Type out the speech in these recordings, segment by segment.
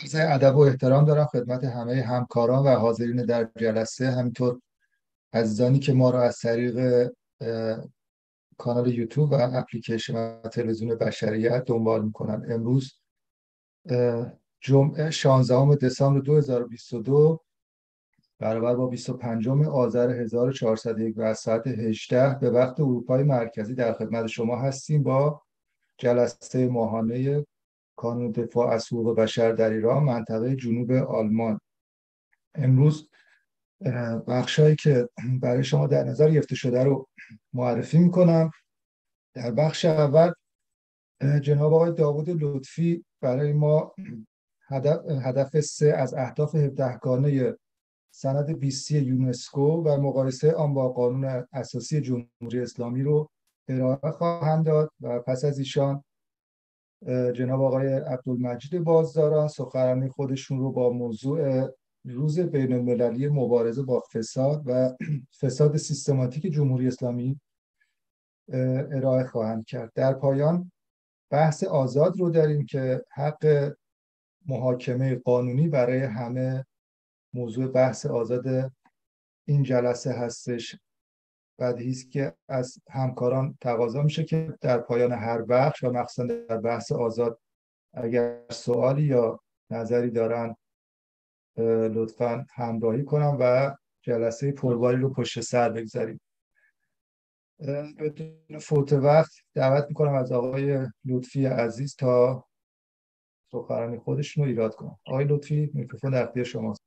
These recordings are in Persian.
عرض ادب و احترام دارم خدمت همه همکاران و حاضرین در جلسه، همینطور عزیزانی که ما را از طریق کانال یوتیوب و اپلیکیشن و تلویزیون بشریت دنبال میکنن. امروز جمعه 16 دسامبر 2022 برابر با 25 آذر 1401 و از ساعت 18 به وقت اروپای مرکزی در خدمت شما هستیم با جلسه ماهانه کانون دفاع از حقوق بشر در ایران منطقه جنوب آلمان. امروز بخشایی که برای شما در نظر گرفته شده رو معرفی میکنم. در بخش اول جناب آقای داوود لطفی برای ما هدف 3 از اهداف 17 گانه سند 20 یونسکو و مقایسه آن با قانون اساسی جمهوری اسلامی رو ارائه خواهند داد و پس از ایشان جناب آقای عبدالمجید بازداران سخنرانی خودشون رو با موضوع روز بین‌المللی مبارزه با فساد و فساد سیستماتیک جمهوری اسلامی ارائه خواهند کرد. در پایان بحث آزاد رو داریم که حق محاکمه قانونی برای همه موضوع بحث آزاد این جلسه هستش. بدیهی است که از همکاران تقاضا میشه که در پایان هر بخش و مخصوصا در بحث آزاد اگر سوالی یا نظری دارن لطفاً همراهی کنم و جلسه پرباری رو پشت سر بگذاریم. بدون فوت وقت دعوت میکنم از آقای لطفی عزیز تا سخنرانی خودشون رو ایراد کنم. آقای لطفی میکروفون در اختیار شماست.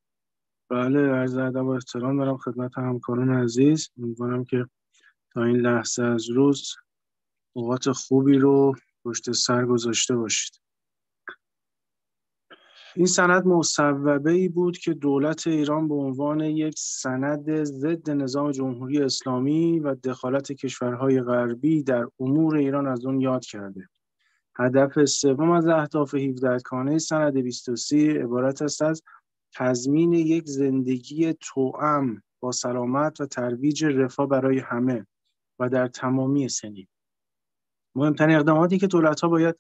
بله، عرض ادب و احترام دارم خدمت همکاران عزیز. امیدوارم که تا این لحظه از روز اوقات خوبی رو پشت سر گذاشته باشید. این سند مصوبه‌ای بود که دولت ایران به عنوان یک سند ضد نظام جمهوری اسلامی و دخالت کشورهای غربی در امور ایران از اون یاد کرده. هدف سوم از اهداف 17 گانه سند 23 عبارت است از تضمین یک زندگی توأم با سلامت و ترویج رفاه برای همه و در تمامی سنین. مهمترین اقداماتی که دولت‌ها باید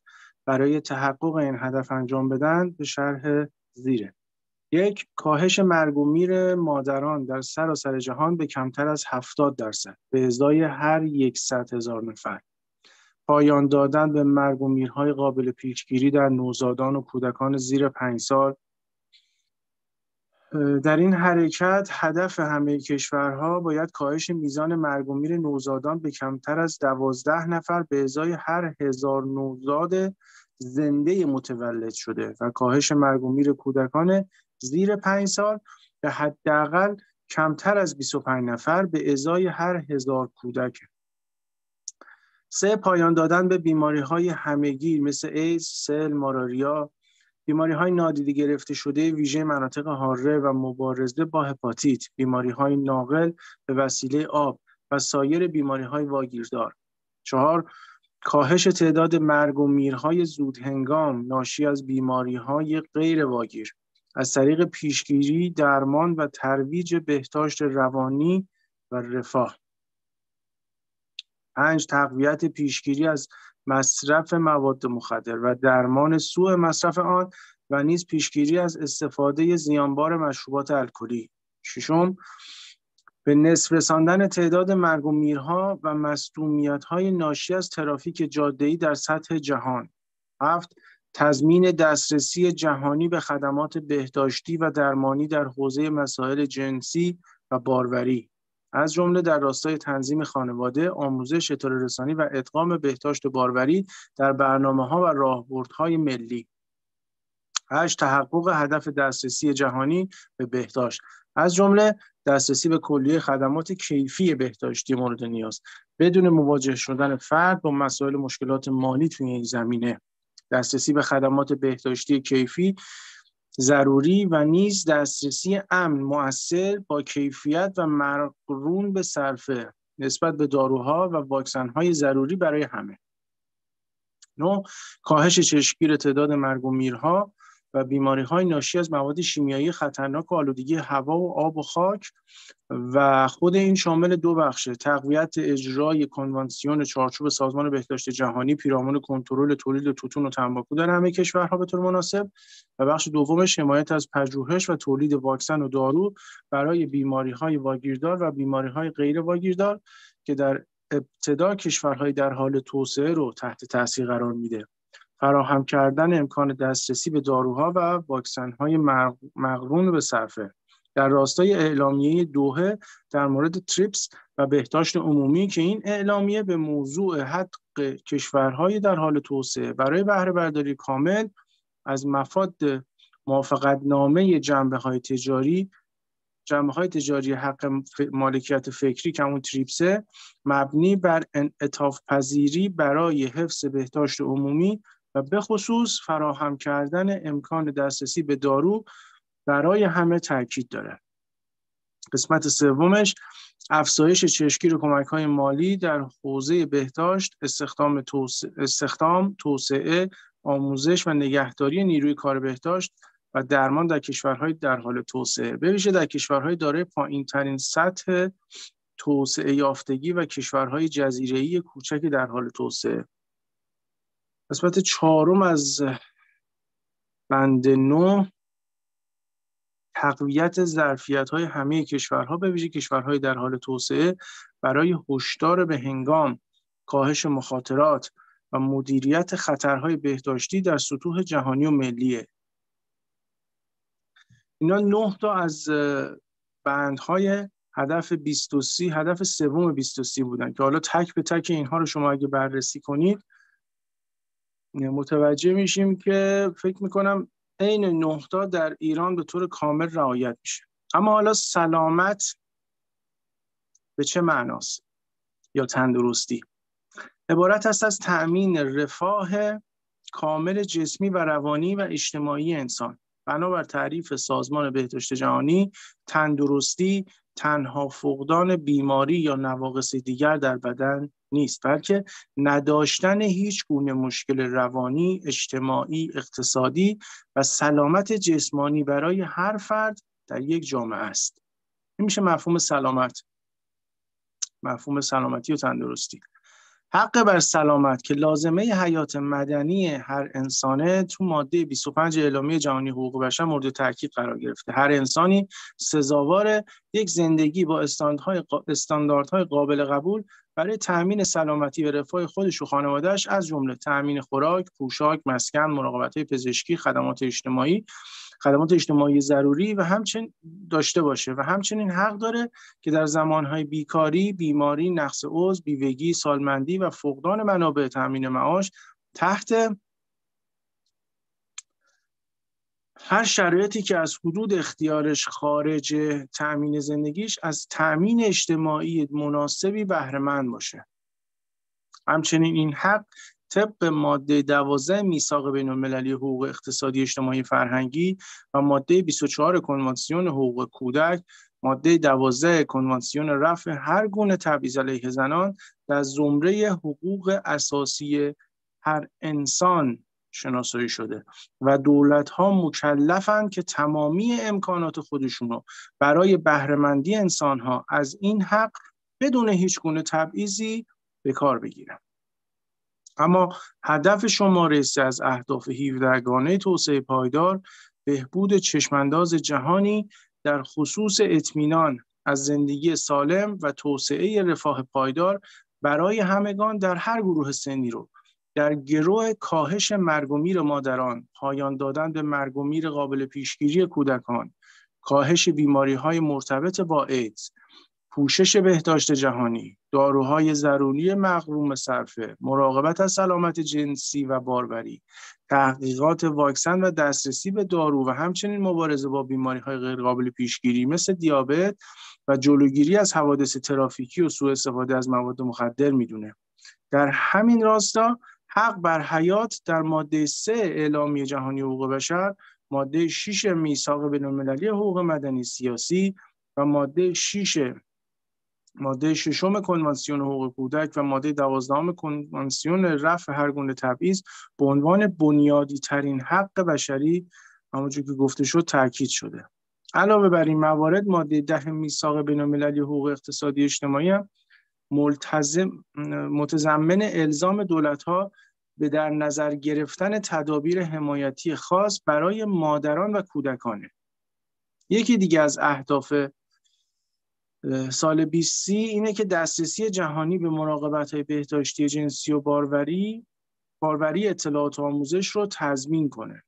برای تحقق این هدف انجام بدن به شرح زیره. یک، کاهش مرگ و میر مادران در سراسر جهان به کمتر از 70% به ازای هر 100,000 نفر. پایان دادن به مرگ و میرهای قابل پیشگیری در نوزادان و کودکان زیر 5 سال. در این حرکت هدف همه کشورها باید کاهش میزان مرگ و میر نوزادان به کمتر از 12 نفر به ازای هر 1000 نوزاد زنده متولد شده و کاهش مرگ و میر کودکان زیر 5 سال به حداقل کمتر از 25 نفر به ازای هر 1000 کودک. 3. پایان دادن به بیماری‌های همگیر مثل ایدز، سل، مالاریا، بیماری‌های نادیده گرفته شده ویژه مناطق حاره و مبارزه با هپاتیت، بیماری‌های ناقل به وسیله آب و سایر بیماری‌های واگیردار. 4. کاهش تعداد مرگ و میرهای زودهنگام ناشی از بیماری‌های غیر واگیر از طریق پیشگیری، درمان و ترویج بهداشت روانی و رفاه. 5. تقویت پیشگیری از مصرف مواد مخدر و درمان سوء مصرف آن و نیز پیشگیری از استفاده زیانبار مشروبات الکلی. 6. به نصف رساندن تعداد مرگ و میرها و مصدومیت‌های ناشی از ترافیک جاده‌ای در سطح جهان. 7. تضمین دسترسی جهانی به خدمات بهداشتی و درمانی در حوزه مسائل جنسی و باروری، از جمله در راستای تنظیم خانواده، آموزش، اطلاع رسانی و ادغام بهداشت باروری در برنامه‌ها و راهبردهای ملی. 8. تحقق هدف دسترسی جهانی به بهداشت، از جمله دسترسی به کلیه خدمات کیفی بهداشتی مورد نیاز بدون مواجه شدن فرد با مسائل مشکلات مالی توی این زمینه. دسترسی به خدمات بهداشتی کیفی ضروری و نیز دسترسی امن، مؤثر، با کیفیت و مقرون به صرفه نسبت به داروها و واکسن‌های ضروری برای همه. 9. کاهش چشمگیر تعداد مرگ و میرها و بیماری‌های ناشی از مواد شیمیایی خطرناک و آلودگی هوا و آب و خاک. و خود این شامل دو بخشه: تقویت اجرای کنوانسیون چارچوب سازمان بهداشت جهانی پیرامون کنترل تولید توتون و تنباکو در همه کشورها به طور مناسب، و بخش دومش حمایت از پژوهش و تولید واکسن و دارو برای بیماری‌های واگیردار و بیماری‌های غیر واگیردار که در ابتدا کشورهای در حال توسعه رو تحت تاثیر قرار میده. فراهم کردن امکان دسترسی به داروها و واکسن‌های مقرون به صرفه. در راستای اعلامیه دوحه در مورد تریپس و بهداشت عمومی که این اعلامیه به موضوع حق کشورهای در حال توسعه برای بهره‌برداری کامل از مفاد موافقتنامه جنبه‌های تجاری حق مالکیت فکری که همون تریپسه، مبنی بر انعطاف پذیری برای حفظ بهداشت عمومی و به خصوص فراهم کردن امکان دسترسی به دارو برای همه تاکید دارد. قسمت سومش افزایش چشمگیر کمک‌های مالی در حوزه بهداشت، استخدام، توسعه، آموزش و نگهداری نیروی کار بهداشت و درمان در کشورهای در حال توسعه، به ویژه در کشورهای دارای پایین‌ترین سطح توسعه یافتگی و کشورهای جزیره‌ای کوچک در حال توسعه. قسمت چهارم از بند 9 تقویت ظرفیت‌های همه کشورها، به ویژه کشورهای در حال توسعه، برای هشدار به هنگام کاهش مخاطرات و مدیریت خطرهای بهداشتی در سطوح جهانی و ملیه. اینا 9 تا از بندهای هدف 23، هدف سوم 23 بودن که حالا تک به تک اینها رو شما اگه بررسی کنید متوجه میشیم که فکر میکنم این 9 تا در ایران به طور کامل رعایت میشه. اما حالا سلامت به چه معناست یا تندرستی؟ عبارت است از تأمین رفاه کامل جسمی و روانی و اجتماعی انسان. بنابر تعریف سازمان بهداشت جهانی، تندرستی تنها فقدان بیماری یا نواقص دیگر در بدن نیست، بلکه نداشتن هیچ گونه مشکل روانی، اجتماعی، اقتصادی و سلامت جسمانی برای هر فرد در یک جامعه است. این میشه مفهوم سلامت، مفهوم سلامتی و تندرستی. حق بر سلامت که لازمه حیات مدنی هر انسانه تو ماده 25 اعلامیه جهانی حقوق بشر مورد تاکید قرار گرفته. هر انسانی سزاوار یک زندگی با استانداردهای قابل قبول برای تأمین سلامتی و رفاه خودش و خانواده‌اش، از جمله تأمین خوراک، پوشاک، مسکن، مراقبت‌های پزشکی، خدمات اجتماعی ضروری و همچنین داشته باشه، و همچنین حق داره که در زمانهای بیکاری، بیماری، نقص عضو، بیوگی، سالمندی و فقدان منابع تأمین معاش تحت هر شرایطی که از حدود اختیارش خارج تأمین زندگیش، از تأمین اجتماعی مناسبی بهره مند باشه. همچنین این حق طبق ماده 12 میثاق بین‌المللی حقوق اقتصادی، اجتماعی، فرهنگی و ماده 24 کنوانسیون حقوق کودک، ماده 12 کنوانسیون رفع هر گونه تبعیض علیه زنان در زمره حقوق اساسی هر انسان شناسایی شده و دولت‌ها مکلفند که تمامی امکانات خودشون رو برای بهره‌مندی انسان‌ها از این حق بدون هیچ گونه تبعیضی به کار بگیرن. اما هدف شماره 3 از اهداف 17 گانه توسعه پایدار، بهبود چشمانداز جهانی در خصوص اطمینان از زندگی سالم و توسعه رفاه پایدار برای همگان در هر گروه سنی رو در گروه کاهش مرگ و میر مادران، پایان دادن به مرگ و میر قابل پیشگیری کودکان، کاهش بیماری‌های مرتبط با ایدز، پوشش بهداشت جهانی، داروهای ضروری مغروم صرفه، مراقبت از سلامت جنسی و باروری، تحقیقات واکسن و دسترسی به دارو و همچنین مبارزه با بیماری‌های غیرقابل پیشگیری مثل دیابت و جلوگیری از حوادث ترافیکی و سوء استفاده از مواد مخدر می‌دونه. در همین راستا حق بر حیات در ماده 3 اعلامیه جهانی حقوق بشر، ماده 6 میثاق بین‌المللی حقوق مدنی سیاسی و ماده 6 کنوانسیون حقوق کودک و ماده 12 کنوانسیون رفع هر گونه تبعیض به عنوان بنیادی ترین حق بشری همونجور که گفته شد تاکید شده. علاوه بر این موارد ماده 10 میثاق بین‌المللی حقوق اقتصادی اجتماعی هم متضمن الزام دولت‌ها به در نظر گرفتن تدابیر حمایتی خاص برای مادران و کودکانه. یکی دیگه از اهداف سال 2030 اینه که دسترسی جهانی به مراقبت‌های بهداشتی جنسی و باروری اطلاعات و آموزش رو تضمین کنه.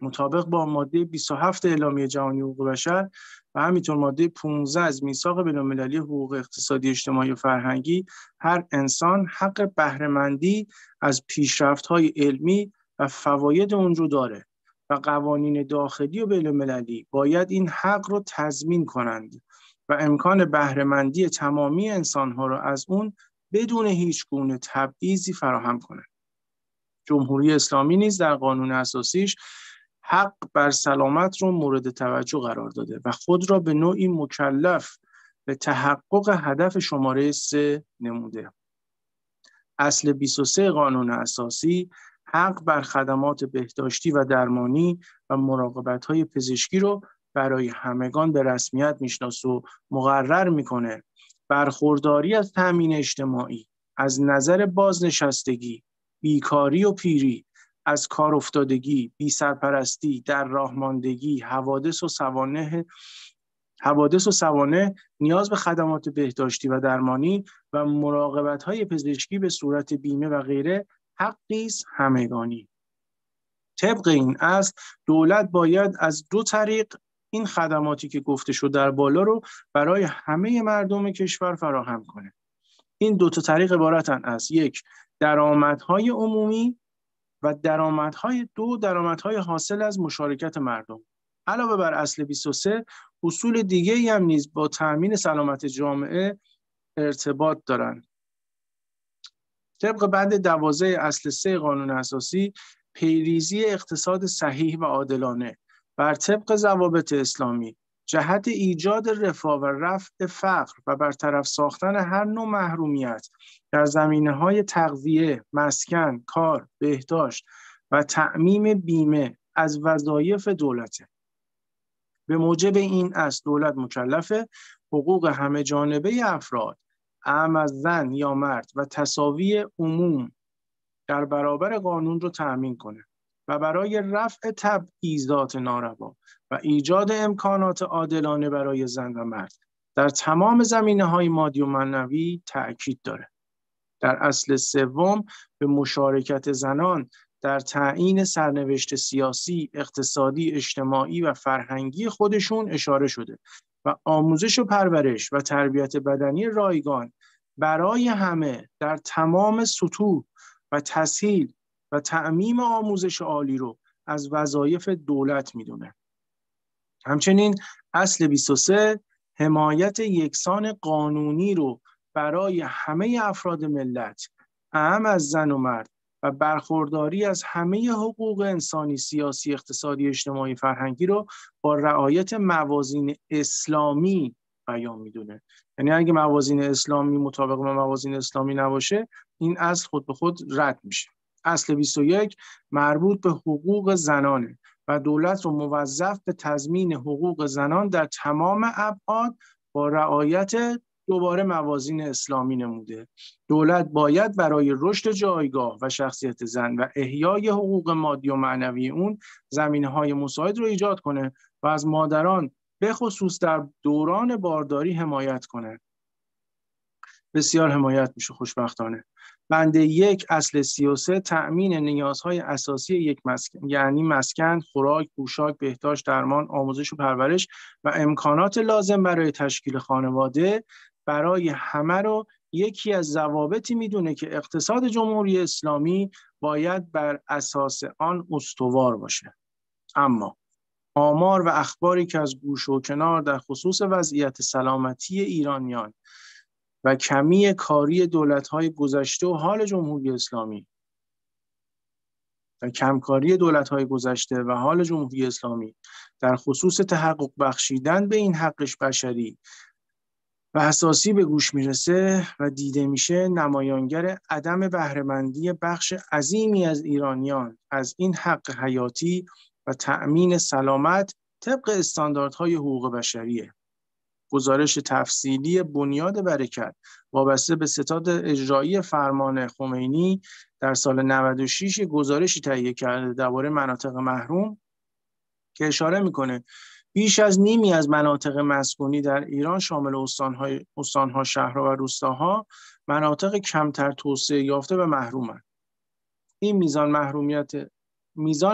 مطابق با ماده 27 اعلامیه جهانی حقوق بشر و همینطور ماده 15 از میثاق بین‌المللی حقوق اقتصادی اجتماعی و فرهنگی، هر انسان حق بهره‌مندی از پیشرفت‌های علمی و فواید اون رو داره و قوانین داخلی و بین‌المللی باید این حق رو تضمین کنند و امکان بهره‌مندی تمامی انسان‌ها را از اون بدون هیچ گونه تبعیضی فراهم کنند. جمهوری اسلامی نیز در قانون اساسیش حق بر سلامت را مورد توجه قرار داده و خود را به نوعی مکلف به تحقق هدف شماره 3 نموده. اصل 23 قانون اساسی حق بر خدمات بهداشتی و درمانی و مراقبت‌های پزشکی را برای همگان به رسمیت میشناسه و مقرر میکنه برخورداری از تأمین اجتماعی، از نظر بازنشستگی، بیکاری و پیری، از کار افتادگی، بی‌سرپرستی، در راهماندگی، حوادث و سوانح نیاز به خدمات بهداشتی و درمانی و مراقبت‌های پزشکی به صورت بیمه و غیره حقی است همگانی. طبق این اصل دولت باید از دو طریق این خدماتی که گفته شد در بالا رو برای همه مردم کشور فراهم کنه. این دو تا طریق عبارتن از: یک، درآمدهای عمومی و درآمدهای دو، درآمدهای حاصل از مشارکت مردم. علاوه بر اصل 23 اصول دیگه‌ای هم نیز با تأمین سلامت جامعه ارتباط دارند. طبق بند 12 اصل 3 قانون اساسی، پیریزی اقتصاد صحیح و عادلانه بر طبق ضوابط اسلامی جهت ایجاد رفاه و رفع فقر و برطرف ساختن هر نوع محرومیت در زمینه‌های تغذیه، مسکن، کار، بهداشت و تأمین بیمه از وظایف دولته. به موجب این اصل دولت مکلف حقوق همه جانبه افراد، اعم از زن یا مرد، و تساوی عموم در برابر قانون رو تأمین کنه و برای رفع تبعیضات ناروا و ایجاد امکانات عادلانه برای زن و مرد در تمام زمینه‌های مادی و معنوی تأکید داره. در اصل 3 به مشارکت زنان در تعیین سرنوشت سیاسی، اقتصادی، اجتماعی و فرهنگی خودشون اشاره شده و آموزش و پرورش و تربیت بدنی رایگان برای همه در تمام سطوح و تسهیل و تعمیم آموزش عالی رو از وظایف دولت میدونه. همچنین اصل 23 حمایت یکسان قانونی رو برای همه افراد ملت، اعم از زن و مرد، و برخورداری از همه حقوق انسانی، سیاسی، اقتصادی، اجتماعی، فرهنگی رو با رعایت موازین اسلامی بیان میدونه. یعنی اگه موازین اسلامی مطابق با موازین اسلامی نباشه، این اصل خود به خود رد میشه. اصل 21 مربوط به حقوق زنانه و دولت رو موظف به تضمین حقوق زنان در تمام ابعاد با رعایت دوباره موازین اسلامی نموده. دولت باید برای رشد جایگاه و شخصیت زن و احیای حقوق مادی و معنوی اون زمینه‌های مساعد رو ایجاد کنه و از مادران به خصوص در دوران بارداری حمایت کنه. بسیار حمایت میشه خوشبختانه. بند 1 اصل 33 تأمین نیازهای اساسی یک مسکن، یعنی مسکن، خوراک، پوشاک، بهداشت، درمان، آموزش و پرورش و امکانات لازم برای تشکیل خانواده برای همه رو یکی از ضوابطی میدونه که اقتصاد جمهوری اسلامی باید بر اساس آن استوار باشه. اما آمار و اخباری که از گوش و کنار در خصوص وضعیت سلامتی ایرانیان و کمی کاری دولت‌های گذشته و حال جمهوری اسلامی و کمکاری دولت‌های گذشته و حال جمهوری اسلامی در خصوص تحقق بخشیدن به این حقش بشری و اساسی به گوش میرسه و دیده میشه، نمایانگر عدم بهره‌مندی بخش عظیمی از ایرانیان از این حق حیاتی و تأمین سلامت طبق استانداردهای حقوق بشریه. گزارش تفصیلی بنیاد برکت وابسته به ستاد اجرایی فرمان خمینی در سال 96 گزارشی تهیه کرده درباره مناطق محروم که اشاره میکنه بیش از نیمی از مناطق مسکونی در ایران شامل استانها، شهرها و روستاها مناطق کمتر توسعه یافته و محرومند. این میزان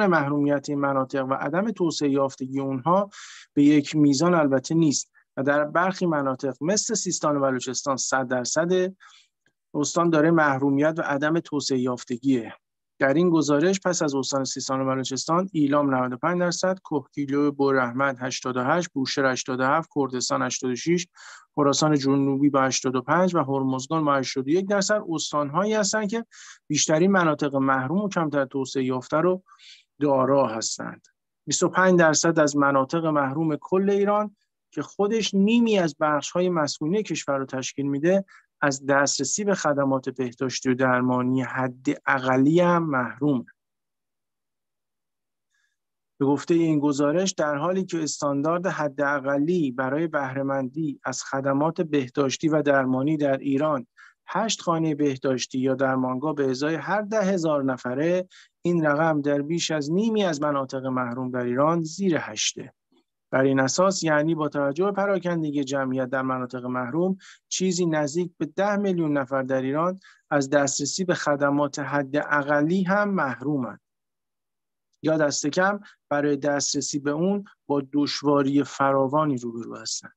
محرومیت این مناطق و عدم توسعه یافتگی اونها به یک میزان البته نیست و در برخی مناطق مثل سیستان و بلوچستان 100% استان داره محرومیت و عدم توسعه یافتگیه. در این گزارش پس از استان سیستان و بلوچستان ایلام 95%، کهگیلو بررحمت 88، بوشهر 87، کردستان 86، خراسان جنوبی با 85 و هرمزگان با 81% استان‌هایی هستند که بیشترین مناطق محروم و کمتر توسعه یافته رو دارا هستند. 25% از مناطق محروم کل ایران که خودش نیمی از بخش‌های مسکونی کشور رو تشکیل میده از دسترسی به خدمات بهداشتی و درمانی حد اقلی هم محروم. به گفته این گزارش در حالی که استاندارد حد اقلی برای بهره‌مندی از خدمات بهداشتی و درمانی در ایران 8 خانه بهداشتی یا درمانگاه به ازای هر 10,000 نفره، این رقم در بیش از نیمی از مناطق محروم در ایران زیر 8. بر این اساس یعنی با توجه به پراکندگی جمعیت در مناطق محروم چیزی نزدیک به 10 میلیون نفر در ایران از دسترسی به خدمات حد اقلی هم محرومند یا دست کم برای دسترسی به اون با دشواری فراوانی روبرو هستند.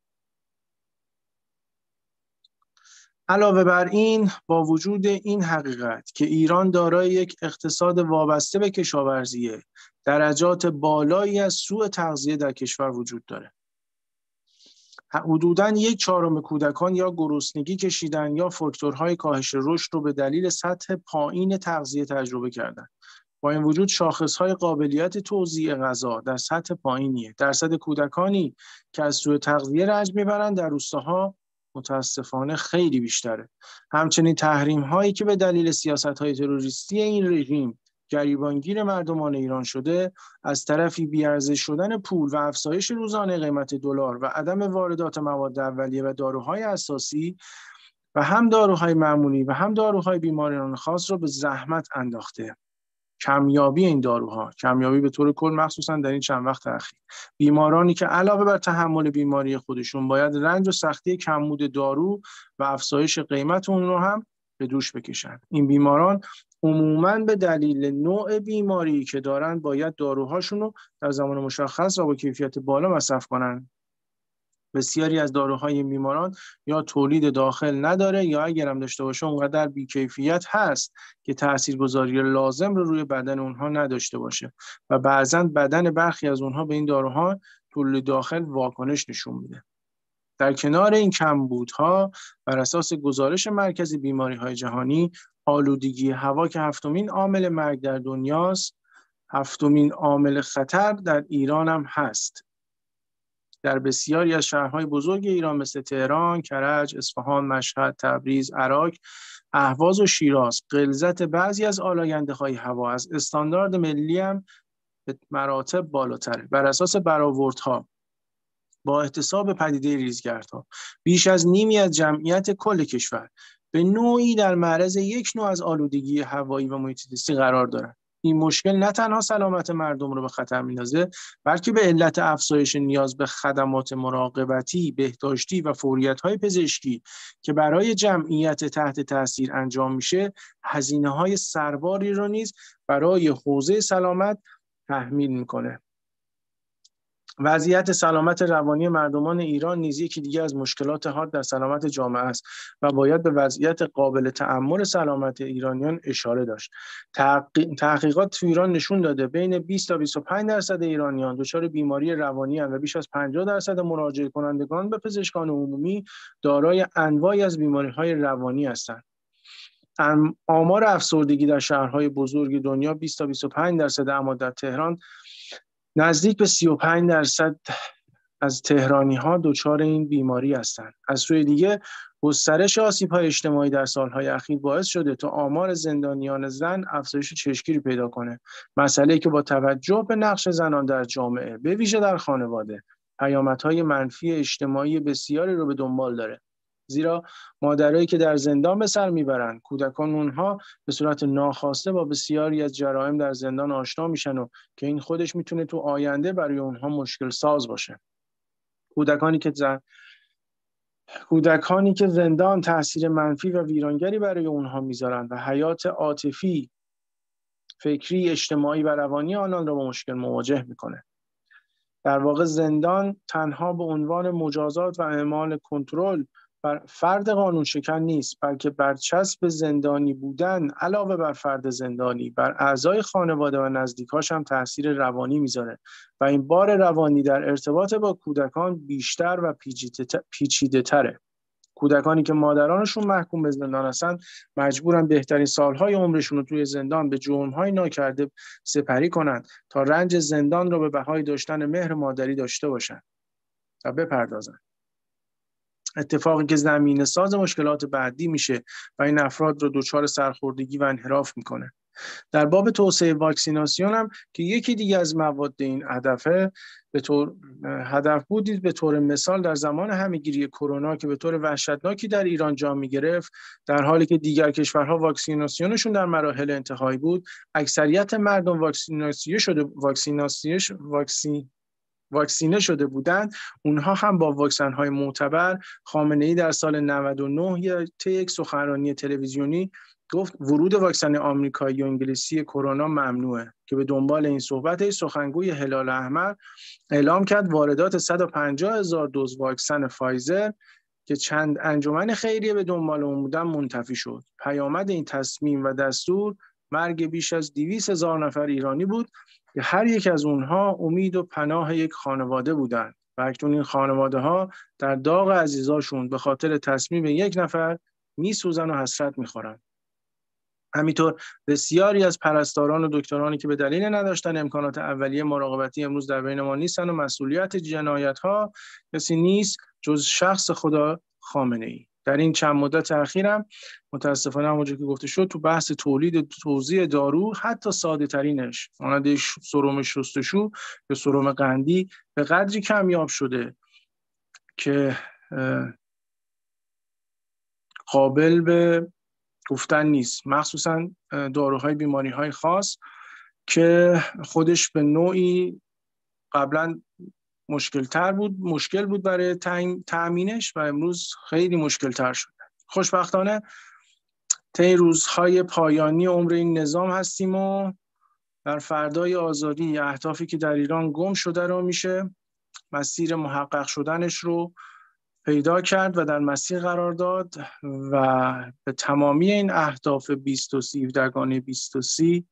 علاوه بر این با وجود این حقیقت که ایران دارای یک اقتصاد وابسته به کشاورزیه، درجات بالایی از سوء تغذیه در کشور وجود داره. حدوداً 1/4 کودکان یا گرسنگی کشیدن یا فاکتورهای کاهش رشد رو به دلیل سطح پایین تغذیه تجربه کردن. با این وجود شاخصهای قابلیت توزیع غذا در سطح پایینیه. درصد کودکانی که از سوء تغذیه رنج میبرن در روستاها متاسفانه خیلی بیشتره. همچنین تحریم‌هایی که به دلیل سیاست‌های تروریستی این رژیم گریبانگیر مردمان ایران شده، از طرفی بی‌ارزش شدن پول و افزایش روزانه قیمت دلار و عدم واردات مواد اولیه و داروهای اساسی و هم داروهای معمولی و هم داروهای بیماریان خاص را به زحمت انداخته. کمیابی این داروها، کمیابی به طور کل مخصوصا در این چند وقت اخیر، بیمارانی که علاوه بر تحمل بیماری خودشون باید رنج و سختی کمبود دارو و افزایش قیمت اون رو هم به دوش بکشن. این بیماران عموماً به دلیل نوع بیماری که دارن باید داروهاشون رو در زمان مشخص و با کیفیت بالا مصرف کنن. بسیاری از داروهای این بیماران یا تولید داخل نداره یا اگر هم داشته باشه اونقدر بیکیفیت هست که تاثیرگذاری لازم رو روی بدن اونها نداشته باشه و بعضاً بدن برخی از اونها به این داروها تولید داخل واکنش نشون میده. در کنار این کمبودها بر اساس گزارش مرکز بیماری‌های جهانی آلودگی هوا که 7مین عامل مرگ در دنیاست، 7مین عامل خطر در ایران هم هست. در بسیاری از شهرهای بزرگ ایران مثل تهران، کرج، اصفهان، مشهد، تبریز، عراق، اهواز و شیراز، غلظت بعضی از آلاینده‌های هوا از استاندارد ملی هم به مراتب بالاتره. بر اساس برآوردها با احتساب پدیده ریزگردها، بیش از نیمی از جمعیت کل کشور به نوعی در معرض یک نوع از آلودگی هوایی و محیط زیستی قرار دارند. این مشکل نه تنها سلامت مردم رو به خطر میندازه، بلکه به علت افزایش نیاز به خدمات مراقبتی، بهداشتی و فوریت‌های پزشکی که برای جمعیت تحت تأثیر انجام میشه، هزینه‌های سرباری رو نیز برای حوزه سلامت تحمیل میکنه. وضعیت سلامت روانی مردمان ایران نیز یکی دیگه از مشکلات حاد در سلامت جامعه است و باید به وضعیت قابل تأمل سلامت ایرانیان اشاره داشت. تحقیقات تو ایران نشون داده بین 20 تا 25% ایرانیان دچار بیماری روانی اند و بیش از 50% مراجعه کنندگان به پزشکان عمومی دارای انواعی از بیماری‌های روانی هستند. آمار افسردگی در شهرهای بزرگ دنیا 20 تا 25%، اما در تهران نزدیک به 35% از تهرانی‌ها دچار این بیماری هستند. از سوی دیگه گسترش آسیب‌های اجتماعی در سال‌های اخیر باعث شده تا آمار زندانیان زن افزایش چشمگیری پیدا کنه. مسئله‌ای که با توجه به نقش زنان در جامعه، به ویژه در خانواده، پیامدهای منفی اجتماعی بسیاری رو به دنبال داره. زیرا مادرایی که در زندان به سر میبرند، کودکان اونها به صورت ناخواسته با بسیاری از جرایم در زندان آشنا میشن و که این خودش میتونه تو آینده برای اونها مشکل ساز باشه. کودکانی که زندان تاثیر منفی و ویرانگری برای اونها میذارن و حیات عاطفی، فکری، اجتماعی و روانی آنان را با مشکل مواجه میکنه. در واقع زندان تنها به عنوان مجازات و اعمال کنترل بر فرد قانون شکن نیست، بلکه برچسب زندانی بودن علاوه بر فرد زندانی بر اعضای خانواده و نزدیکاش هم تاثیر روانی میذاره و این بار روانی در ارتباط با کودکان بیشتر و پیچیده تره. کودکانی که مادرانشون محکوم به زندان هستن مجبورن بهترین سالهای عمرشون رو توی زندان به جرم‌های ناکرده سپری کنن تا رنج زندان رو به بهای داشتن مهر مادری داشته باشن و بپردازن. اتفاقی که زمینه ساز مشکلات بعدی میشه و این افراد رو دچار سرخوردگی و انحراف میکنه. در باب توسعه واکسیناسیون هم که یکی دیگه از مواد این هدف بود، به طور مثال در زمان همه‌گیری کرونا که به طور وحشتناکی در ایران جا میگرفت، در حالی که دیگر کشورها واکسیناسیونشون در مراحل انتهایی بود، اکثریت مردم واکسینه شده بودند، اونها هم با واکسن‌های معتبر. خامنه‌ای در سال 99 طی یک سخنرانی تلویزیونی گفت ورود واکسن آمریکایی و انگلیسی کرونا ممنوعه، که به دنبال این صحبت سخنگوی هلال احمر اعلام کرد واردات 150,000 دوز واکسن فایزر که چند انجمن خیریه به دنبال اون بودن منتفی شد. پیامد این تصمیم و دستور مرگ بیش از 200,000 نفر ایرانی بود که هر یک از اونها امید و پناه یک خانواده بودند و اکنون این خانواده ها در داغ عزیزاشون به خاطر تصمیم یک نفر میسوزن و حسرت میخورن. همینطور بسیاری از پرستاران و دکترانی که به دلیل نداشتن امکانات اولیه مراقبتی امروز در بین ما نیستن و مسئولیت جنایت ها کسی نیست جز شخص خدا خامنه ای. در این چند مدت اخیرم متاسفانه همونجور که گفته شد تو بحث تولید و توزیع دارو، حتی ساده ترینش مانند سرم شستشو یا سرم قندی، به قدری کمیاب شده که قابل به گفتن نیست، مخصوصا داروهای بیماری‌های خاص که خودش به نوعی قبلا مشکل بود برای تأمینش و امروز خیلی مشکل‌تر شده. خوشبختانه طی روزهای پایانی عمر این نظام هستیم و در فردای آزادی اهدافی که در ایران گم شده رو میشه مسیر محقق شدنش رو پیدا کرد و در مسیر قرار داد و به تمامی این اهداف 2030 درگانه 2030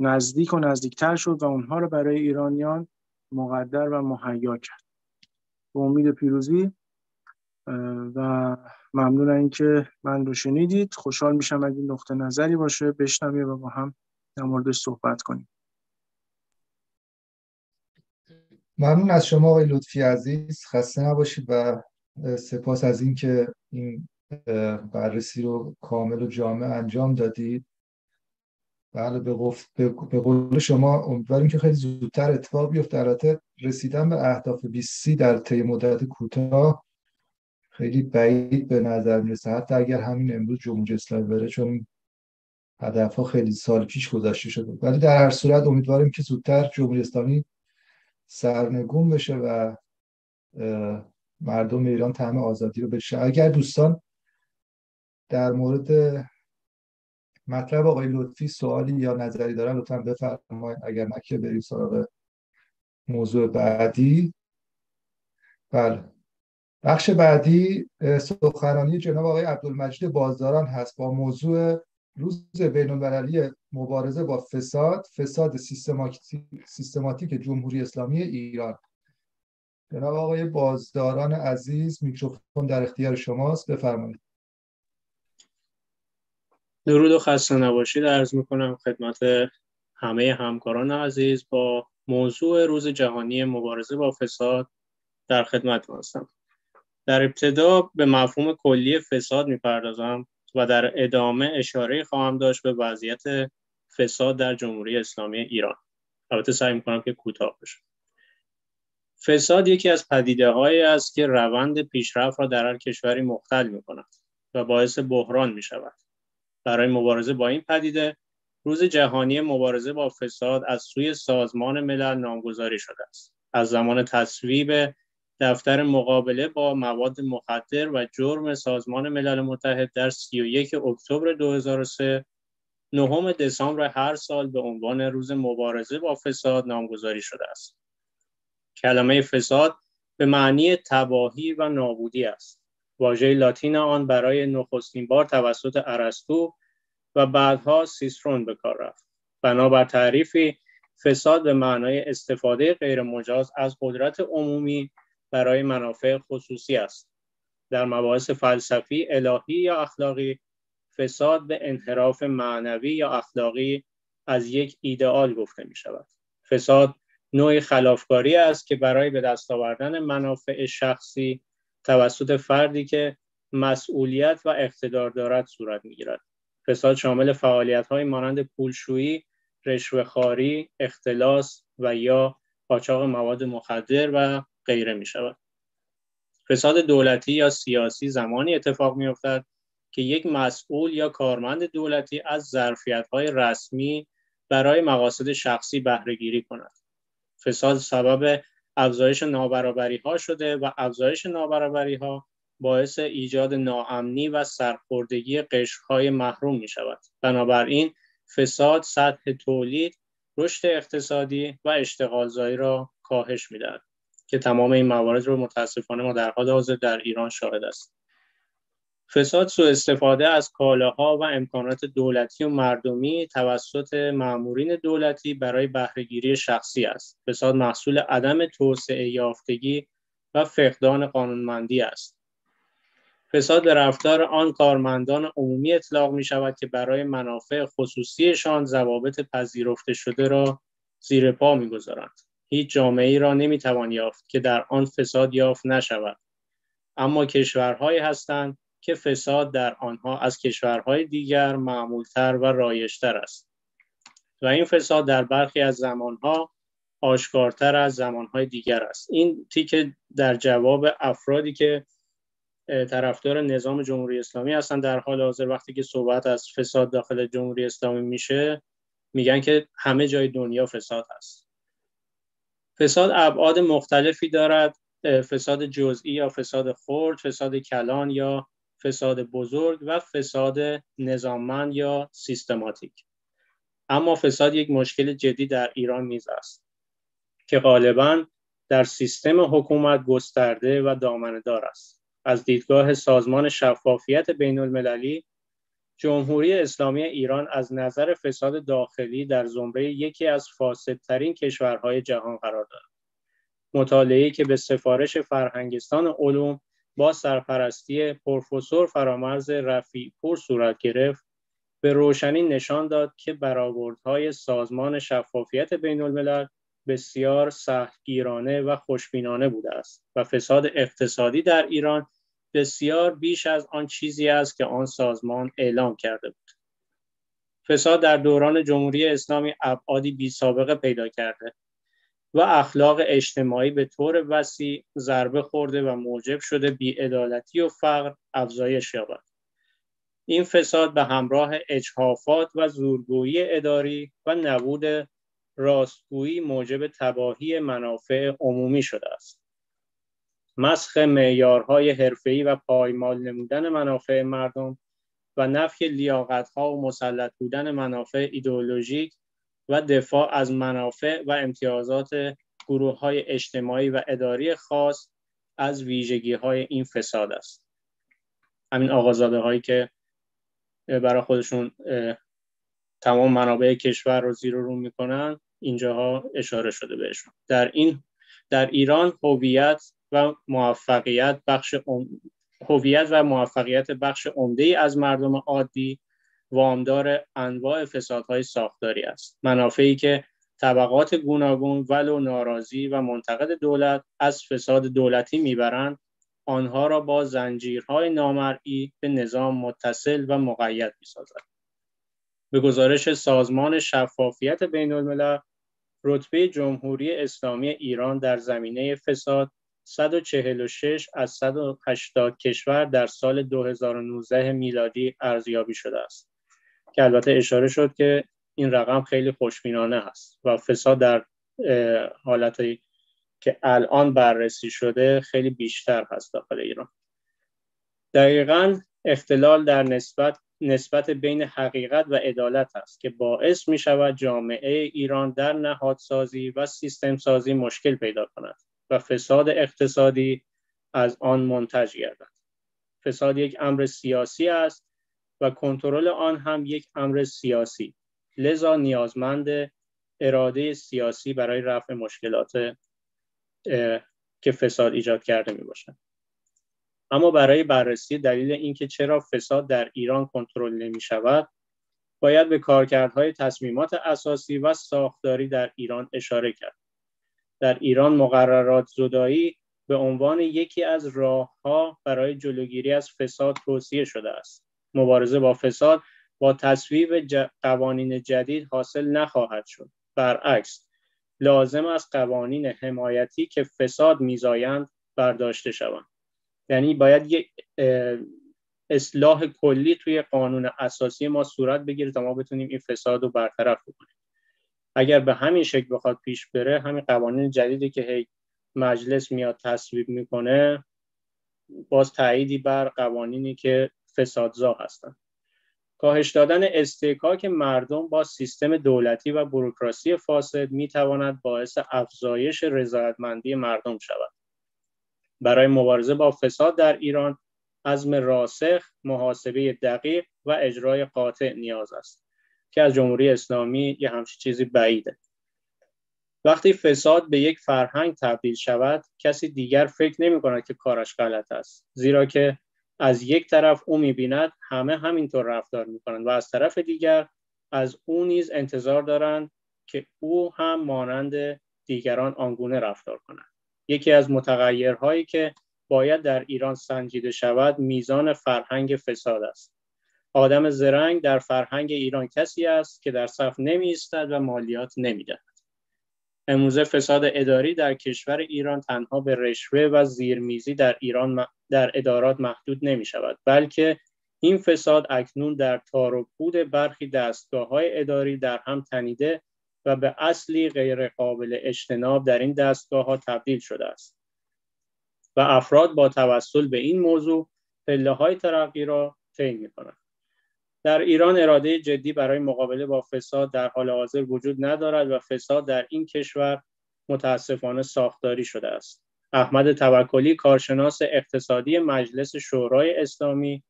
نزدیک و نزدیکتر شد و اونها رو برای ایرانیان مقدر و مهیا کرد. به امید پیروزی و ممنون اینکه من رو شنیدید. خوشحال میشم اگه نقطه نظری باشه بشنویم و با هم در موردش صحبت کنیم. ممنون از شما آقای لطفی عزیز، خسته نباشید و سپاس از این که این بررسی رو کامل و جامع انجام دادید. بله، به قول شما امیدواریم که خیلی زودتر اتفاق بیفته. البته رسیدن به اهداف 2030 در طی مدت کوتاه خیلی بعید به نظر میرسه، حتی اگر همین امروز جمهوری اسلامی بره، چون هدفها خیلی سال پیش گذاشته شده. ولی در هر صورت امیدواریم که زودتر جمهوری اسلامی سرنگون بشه و مردم ایران طعم آزادی رو بشه. اگر دوستان در مورد مطلب آقای لطفی سوالی یا نظری دارن لطفاً بفرمایید، اگر نه که بریم سراغ موضوع بعدی. بله، بخش بعدی سخنرانی جناب آقای عبدالمجید بازداران هست با موضوع روز بین‌المللی مبارزه با فساد سیستماتیک جمهوری اسلامی ایران. جناب آقای بازداران عزیز، میکروفون در اختیار شماست، بفرمایید. درود و خسته نباشید عرض میکنم خدمت همه همکاران عزیز با موضوع روز جهانی مبارزه با فساد در خدمتتون هستم. در ابتدا به مفهوم کلی فساد می‌پردازم و در ادامه اشاره خواهم داشت به وضعیت فساد در جمهوری اسلامی ایران. البته سعی می‌کنم که کوتاه بشه. فساد یکی از پدیده‌هایی است که روند پیشرفت را در هر کشوری مختل می‌کند و باعث بحران می‌شود. برای مبارزه با این پدیده روز جهانی مبارزه با فساد از سوی سازمان ملل نامگذاری شده است. از زمان تصویب دفتر مقابله با مواد مخدر و جرم سازمان ملل متحد در 31 اکتبر 2003 9 دسامبر هر سال به عنوان روز مبارزه با فساد نامگذاری شده است. کلمه فساد به معنی تباهی و نابودی است. واژه لاتین آن برای نخستین بار توسط ارسطو و بعدها سیسرون به کار رفت. بنابر تعریفی فساد به معنای استفاده غیر مجاز از قدرت عمومی برای منافع خصوصی است. در مباحث فلسفی، الهی یا اخلاقی، فساد به انحراف معنوی یا اخلاقی از یک ایدئال گفته می شود. فساد نوعی خلافکاری است که برای به دست آوردن منافع شخصی توسط فردی که مسئولیت و اقتدار دارد صورت می گیرد. فساد شامل فعالیت‌های مانند پولشویی، رشوه‌خواری، اختلاس و یا قاچاق مواد مخدر و غیره می‌شود. فساد دولتی یا سیاسی زمانی اتفاق می‌افتد که یک مسئول یا کارمند دولتی از ظرفیت‌های رسمی برای مقاصد شخصی بهره‌گیری کند. فساد سبب افزایش نابرابری‌ها شده و افزایش نابرابری‌ها باعث ایجاد ناامنی و سرخوردگی قشرهای محروم می شود. بنابراین فساد سطح تولید، رشد اقتصادی و اشتغالزایی را کاهش می دهد که تمام این موارد را متاسفانه ما در حال حاضر در ایران شاهد است. فساد سوء استفاده از کالاها و امکانات دولتی و مردمی توسط مامورین دولتی برای بهره‌گیری شخصی است. فساد محصول عدم توسعه یافتگی و فقدان قانونمندی است. فساد به رفتار آن کارمندان عمومی اطلاق می شود که برای منافع خصوصیشان ضوابط پذیرفته شده را زیر پا می گذارند. هیچ جامعه‌ای را نمی توان یافت که در آن فساد یافت نشود. اما کشورهایی هستند که فساد در آنها از کشورهای دیگر معمولتر و رایج‌تر است. و این فساد در برخی از زمانها آشکارتر از زمانهای دیگر است. این تیکه در جواب افرادی که طرفدار نظام جمهوری اسلامی هستن در حال حاضر وقتی که صحبت از فساد داخل جمهوری اسلامی میشه میگن که همه جای دنیا فساد هست. فساد ابعاد مختلفی دارد: فساد جزئی یا فساد خرد، فساد کلان یا فساد بزرگ و فساد نظاممند یا سیستماتیک. اما فساد یک مشکل جدی در ایران نیز است که غالباً در سیستم حکومت گسترده و دامنه‌دار است. از دیدگاه سازمان شفافیت بین‌المللی، جمهوری اسلامی ایران از نظر فساد داخلی در زمره یکی از فاسدترین کشورهای جهان قرار دارد. مطالعه‌ای که به سفارش فرهنگستان علوم با سرپرستی پروفسور فرامرز رفیع‌پور صورت گرفت، به روشنی نشان داد که برآوردهای سازمان شفافیت بین‌الملل بسیار سختگیرانه و خوشبینانه بوده است و فساد اقتصادی در ایران بسیار بیش از آن چیزی است که آن سازمان اعلام کرده بود. فساد در دوران جمهوری اسلامی ابعادی بی‌سابقه پیدا کرده و اخلاق اجتماعی به طور وسیع ضربه خورده و موجب شده بی‌عدالتی و فقر افزایش یابد. این فساد به همراه اجحافات و زورگویی اداری و نبود راستگویی موجب تباهی منافع عمومی شده است. مسخ معیارهای حرفه‌ای و پایمال نمودن منافع مردم و نفی لیاقت‌ها و مسلط بودن منافع ایدئولوژیک و دفاع از منافع و امتیازات گروه‌های اجتماعی و اداری خاص از ویژگی‌های این فساد است. همین آقازاده‌هایی که برای خودشون تمام منابع کشور رو زیر و رو می‌کنن، اینجاها اشاره شده بهشون. در ایران هویت و موفقیت بخش عمده‌ای از مردم عادی وامدار انواع فسادهای ساختاری است. منافعی که طبقات گوناگون ولو ناراضی و منتقد دولت از فساد دولتی میبرند، آنها را با زنجیرهای نامرئی به نظام متصل و مقید میسازد. به گزارش سازمان شفافیت بین‌الملل، رتبه جمهوری اسلامی ایران در زمینه فساد 146 از 180 کشور در سال 2019 میلادی ارزیابی شده است، که البته اشاره شد که این رقم خیلی خوشبینانه است و فساد در حالتی که الان بررسی شده خیلی بیشتر هست داخل ایران. دقیقاً اختلال در نسبت بین حقیقت و عدالت است که باعث می شود جامعه ایران در نهادسازی و سیستم سازی مشکل پیدا کند و فساد اقتصادی از آن منتج گردد. فساد یک امر سیاسی است و کنترل آن هم یک امر سیاسی، لذا نیازمند اراده سیاسی برای رفع مشکلات که فساد ایجاد کرده می باشد. اما برای بررسی دلیل اینکه چرا فساد در ایران کنترل نمی شود، باید به کارکردهای تصمیمات اساسی و ساختاری در ایران اشاره کرد. در ایران مقررات زدایی به عنوان یکی از راه‌ها برای جلوگیری از فساد توصیه شده است. مبارزه با فساد با تصویب قوانین جدید حاصل نخواهد شد. برعکس، لازم است قوانین حمایتی که فساد میزایند برداشته شوند. یعنی باید یک اصلاح کلی توی قانون اساسی ما صورت بگیره تا ما بتونیم این فساد رو برطرف بکنیم. اگر به همین شکل بخواد پیش بره، همین قوانین جدیدی که هی مجلس میاد تصویب میکنه باز تأییدی بر قوانینی که فسادزا هستن. کاهش دادن استحکاک مردم با سیستم دولتی و بوروکراسی فاسد میتواند باعث افزایش رضایتمندی مردم شود. برای مبارزه با فساد در ایران عزم راسخ، محاسبه دقیق و اجرای قاطع نیاز است که از جمهوری اسلامی یه همچین چیزی بعیده. وقتی فساد به یک فرهنگ تبدیل شود، کسی دیگر فکر نمی‌کند که کارش غلط است، زیرا که از یک طرف او می‌بیند همه همینطور رفتار می‌کنند و از طرف دیگر از او نیز انتظار دارند که او هم مانند دیگران آنگونه رفتار کند. یکی از متغیرهایی که باید در ایران سنجیده شود، میزان فرهنگ فساد است. آدم زرنگ در فرهنگ ایران کسی است که در صف نمی‌ایستد و مالیات نمی‌دهد. امروزه فساد اداری در کشور ایران تنها به رشوه و زیرمیزی در ادارات محدود نمی‌شود، بلکه این فساد اکنون در تار و پود برخی دستگاه‌های اداری در هم تنیده و به اصلی غیر قابل اجتناب در این دستگاه‌ها تبدیل شده است و افراد با توسل به این موضوع پله‌های ترقی را طی می‌کنند. در ایران اراده جدی برای مقابله با فساد در حال حاضر وجود ندارد و فساد در این کشور متاسفانه ساختاری شده است. احمد توکلی، کارشناس اقتصادی مجلس شورای اسلامی،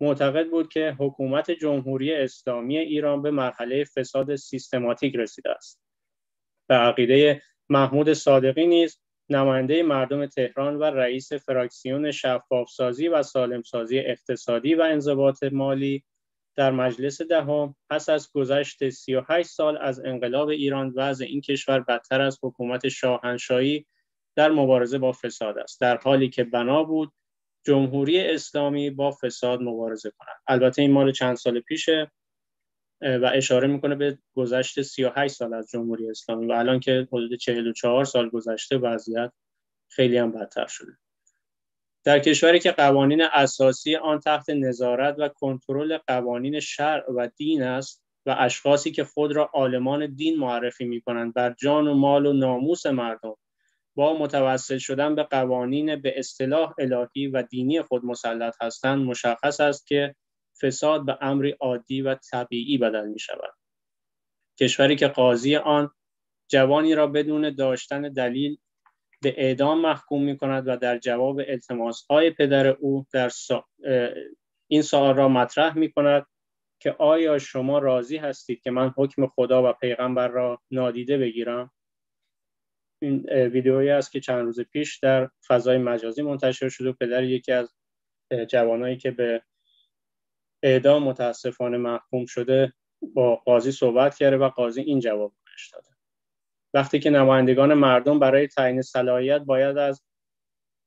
معتقد بود که حکومت جمهوری اسلامی ایران به مرحله فساد سیستماتیک رسیده است. به عقیده محمود صادقی نیز، نماینده مردم تهران و رئیس فراکسیون شفافسازی و سالمسازی اقتصادی و انضباط مالی، در مجلس دهم پس از گذشت 38 سال از انقلاب ایران وضع این کشور بدتر از حکومت شاهنشاهی در مبارزه با فساد است، در حالی که بنا بود جمهوری اسلامی با فساد مبارزه کند. البته این مال چند سال پیشه و اشاره میکنه به گذشت 38 سال از جمهوری اسلامی و الان که حدود 44 سال گذشته وضعیت خیلی هم بدتر شده. در کشوری که قوانین اساسی آن تحت نظارت و کنترل قوانین شرع و دین است و اشخاصی که خود را عالمان دین معرفی می‌کنند بر جان و مال و ناموس مردم با متوسل شدن به قوانین به اصطلاح الهی و دینی خود مسلط هستند، مشخص است که فساد به امری عادی و طبیعی بدل می‌شود. کشوری که قاضی آن جوانی را بدون داشتن دلیل به اعدام محکوم می کند و در جواب التماس‌های پدر او این سوال را مطرح می کند که آیا شما راضی هستید که من حکم خدا و پیغمبر را نادیده بگیرم؟ این ویدئویی است که چند روز پیش در فضای مجازی منتشر شد و پدر یکی از جوانایی که به اعدام متاسفانه محکوم شده با قاضی صحبت کرده و قاضی این جواب را داده. وقتی که نمایندگان مردم برای تعیین صلاحیت باید از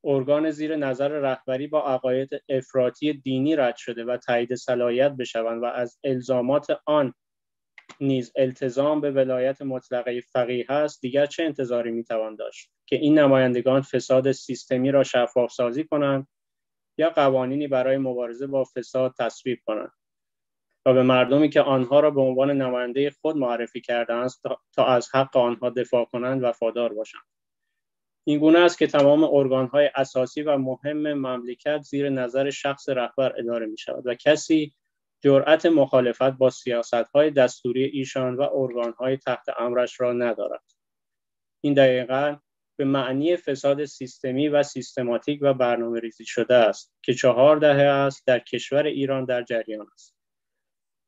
ارگان زیر نظر رهبری با عقاید افراطی دینی رد شده و تایید صلاحیت بشوند و از الزامات آن نیز التزام به ولایت مطلقه فقیه است، دیگر چه انتظاری میتوان داشت که این نمایندگان فساد سیستمی را شفاف سازی کنند یا قوانینی برای مبارزه با فساد تصویب کنند و به مردمی که آنها را به عنوان نماینده خود معرفی کرده‌اند تا از حق آنها دفاع کنند وفادار باشند. این گونه است که تمام ارگان‌های اساسی و مهم مملکت زیر نظر شخص رهبر اداره می‌شود و کسی جرأت مخالفت با سیاست‌های دستوری ایشان و ارگان‌های تحت امرش را ندارد. این دقیقاً به معنی فساد سیستمی و سیستماتیک و برنامه‌ریزی شده است که 4 دهه است در کشور ایران در جریان است.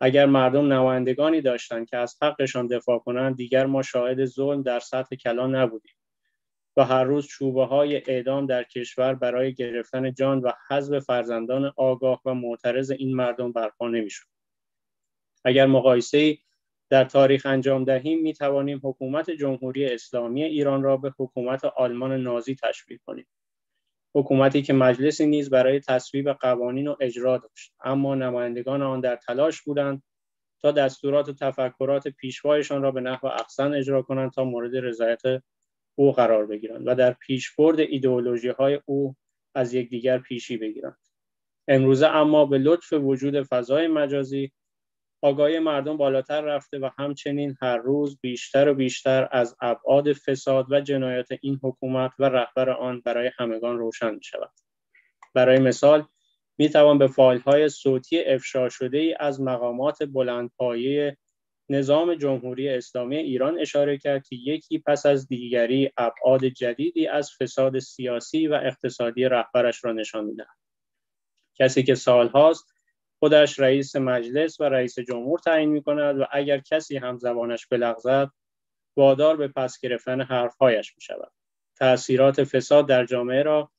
اگر مردم نمایندگانی داشتند که از حقشان دفاع کنند، دیگر ما شاهد ظلم در سطح کلان نبودیم و هر روز چوبه‌های اعدام در کشور برای گرفتن جان و حذف فرزندان آگاه و معترض این مردم برپا نمی‌شد. اگر مقایسه‌ای در تاریخ انجام دهیم، می‌توانیم حکومت جمهوری اسلامی ایران را به حکومت آلمان نازی تشبیه کنیم. حکومتی که مجلسی نیز برای تصویب قوانین و اجرا داشت، اما نمایندگان آن در تلاش بودند تا دستورات و تفکرات پیشوایشان را به نحو احسن اجرا کنند تا مورد رضایت او قرار بگیرند و در پیشبرد ایدئولوژی‌های او از یکدیگر پیشی بگیرند. امروزه اما به لطف وجود فضای مجازی، آگاهی مردم بالاتر رفته و همچنین هر روز بیشتر و بیشتر از ابعاد فساد و جنایات این حکومت و رهبر آن برای همگان روشن می‌شود. برای مثال می‌توان به فایل‌های صوتی افشا شده‌ای از مقامات بلندپایه نظام جمهوری اسلامی ایران اشاره کرد که یکی پس از دیگری ابعاد جدیدی از فساد سیاسی و اقتصادی رهبرش را نشان می‌دهند. کسی که سال‌هاست خودش رئیس مجلس و رئیس جمهور تعیین می‌کند و اگر کسی هم زبانش بلغزد، وادار به پس گرفتن حرف‌هایش می‌شود. تأثیرات فساد در جامعه را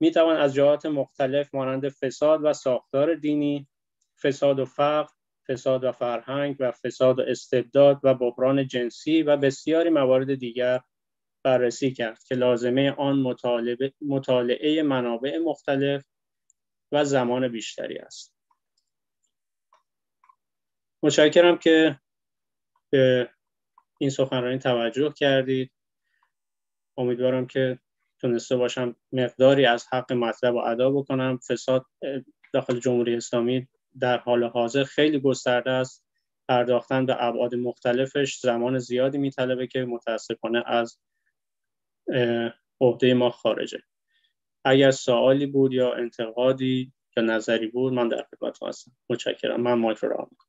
می‌توان از جهات مختلف مانند فساد و ساختار دینی، فساد و فقر، فساد و فرهنگ و فساد و استبداد و بحران جنسی و بسیاری موارد دیگر بررسی کرد که لازمه آن مطالعه منابع مختلف و زمان بیشتری است. متشکرم که به این سخنرانی توجه کردید. امیدوارم که تونسته باشم مقداری از حق مطلب رو ادا بکنم. فساد داخل جمهوری اسلامی در حال حاضر خیلی گسترده است. پرداختن به ابعاد مختلفش زمان زیادی می‌طلبه که متأسفانه از عهده ما خارجه. اگر سوالی بود یا انتقادی یا نظری بود، من در خدمت هستم. متشکرم. من مایک رو رها می‌کنم.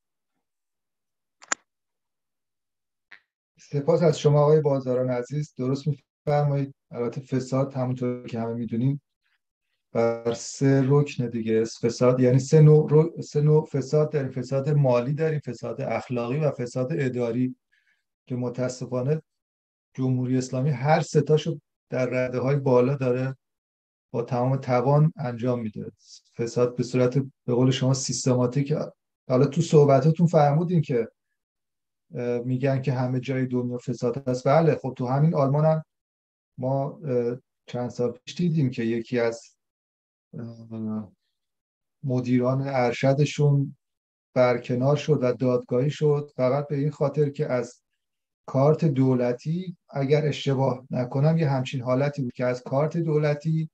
سپاس از شما آقای بازداران عزیز. درست می‌فرمایید. البته فساد همونطور که همه می‌دونیم بر 3 رکن دیگه است. فساد یعنی 3 نوع فساد داریم. فساد مالی داریم، فساد اخلاقی و فساد اداری که متاسفانه جمهوری اسلامی هر 3 تاشو در رده‌های بالا داره با تمام توان انجام میده. فساد به صورت به قول شما سیستماتیک. حالا تو صحبتاتون فرمودین که میگن که همه جای دنیا فساد هست. بله، خب تو همین آلمان هم ما چند سال پیش دیدیم که یکی از مدیران ارشدشون برکنار شد و دادگاهی شد فقط به این خاطر که از کارت دولتی، اگر اشتباه نکنم یه همچین حالتی بود که از کارت دولتی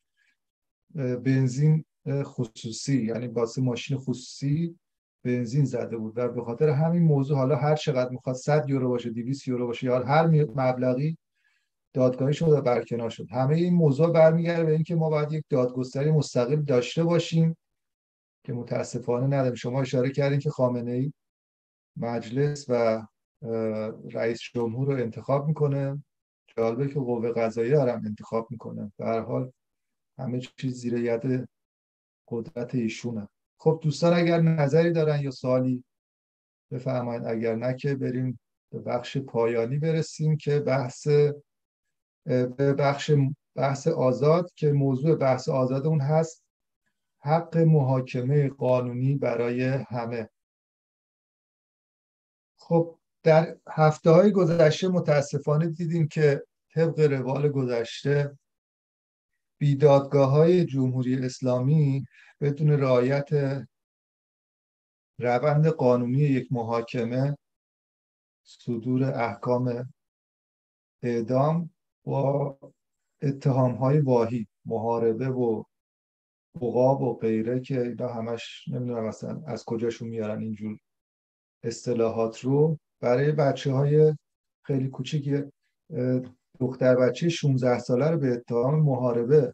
بنزین خصوصی، یعنی واسه ماشین خصوصی بنزین زده بود و به خاطر همین موضوع حالا هر چقدر میخواد 100 یورو باشه، 200 یورو باشه یا هر مبلغی دادگاهی شد و برکنار شد. همه این موضوع برمیگرده به اینکه ما باید یک دادگستری مستقل داشته باشیم که متاسفانه نداریم. شما اشاره کردین که خامنه‌ای مجلس و رئیس جمهور رو انتخاب میکنه. جالبه که قوه قضاییه رو هم انتخاب میکنه. به هر حال همه چیز زیر ید قدرت ایشونه. خب دوستان اگر نظری دارن یا سوالی بفرمایید، اگر نه که بریم به بخش پایانی برسیم که بحث آزاد، که موضوع بحث آزاد اون هست حق محاکمه قانونی برای همه. خب در هفته‌های گذشته متاسفانه دیدیم که طبق روال گذشته بیدادگاه‌های جمهوری اسلامی بدون رعایت روند قانونی یک محاکمه صدور احکام اعدام با اتهام‌های واهی، محاربه و عقاب و غیره که اینا همش نمیدونم اصلا از کجاشون میارن اینجور اصطلاحات رو، برای بچه‌های خیلی کوچیک، دختر بچه 16 ساله رو به اتهام محاربه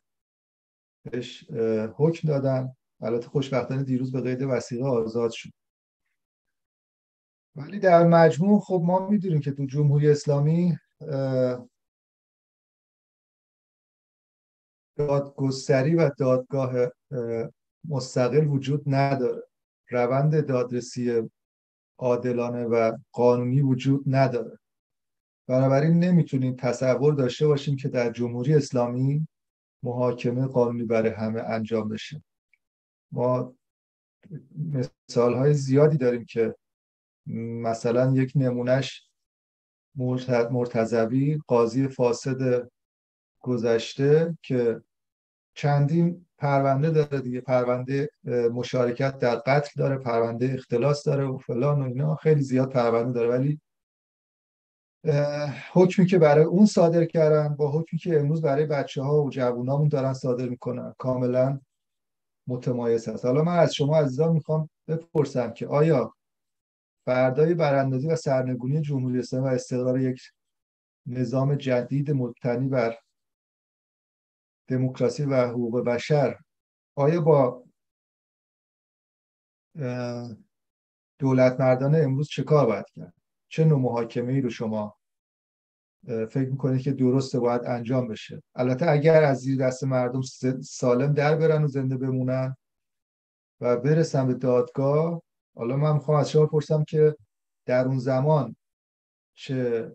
بهش حکم دادن. البته خوشبختانه دیروز به قید وثیقه آزاد شد. ولی در مجموع خب ما می‌دونیم که تو جمهوری اسلامی دادگستری و دادگاه مستقل وجود نداره، روند دادرسی عادلانه و قانونی وجود نداره. بنابراین نمیتونیم تصور داشته باشیم که در جمهوری اسلامی محاکمه قانونی برای همه انجام بشه. ما مثالهای زیادی داریم که مثلا یک نمونش مرتضوی، قاضی فاسد گذشته که چندین پرونده داره دیگه، پرونده مشارکت در قتل داره، پرونده اختلاس داره و فلان و اینا، خیلی زیاد پرونده داره، ولی حکمی که برای اون صادر کردن با حکمی که امروز برای بچه‌ها و جوانامون دارن صادر میکنن کاملا متمایز هست. حالا من از شما عزیزان میخوام بپرسم که آیا فردای براندازی و سرنگونی جمهوری اسلامی و استقرار یک نظام جدید مبتنی بر دموکراسی و حقوق بشر، آیا با دولت مردانه امروز چه کار باید کرد؟ چه نوع محاکمه‌ای رو شما فکر میکنید که درسته باید انجام بشه؟ البته اگر از زیر دست مردم سالم در برن و زنده بمونن و برسن به دادگاه. حالا من میخوام از شما بپرسم که در اون زمان چه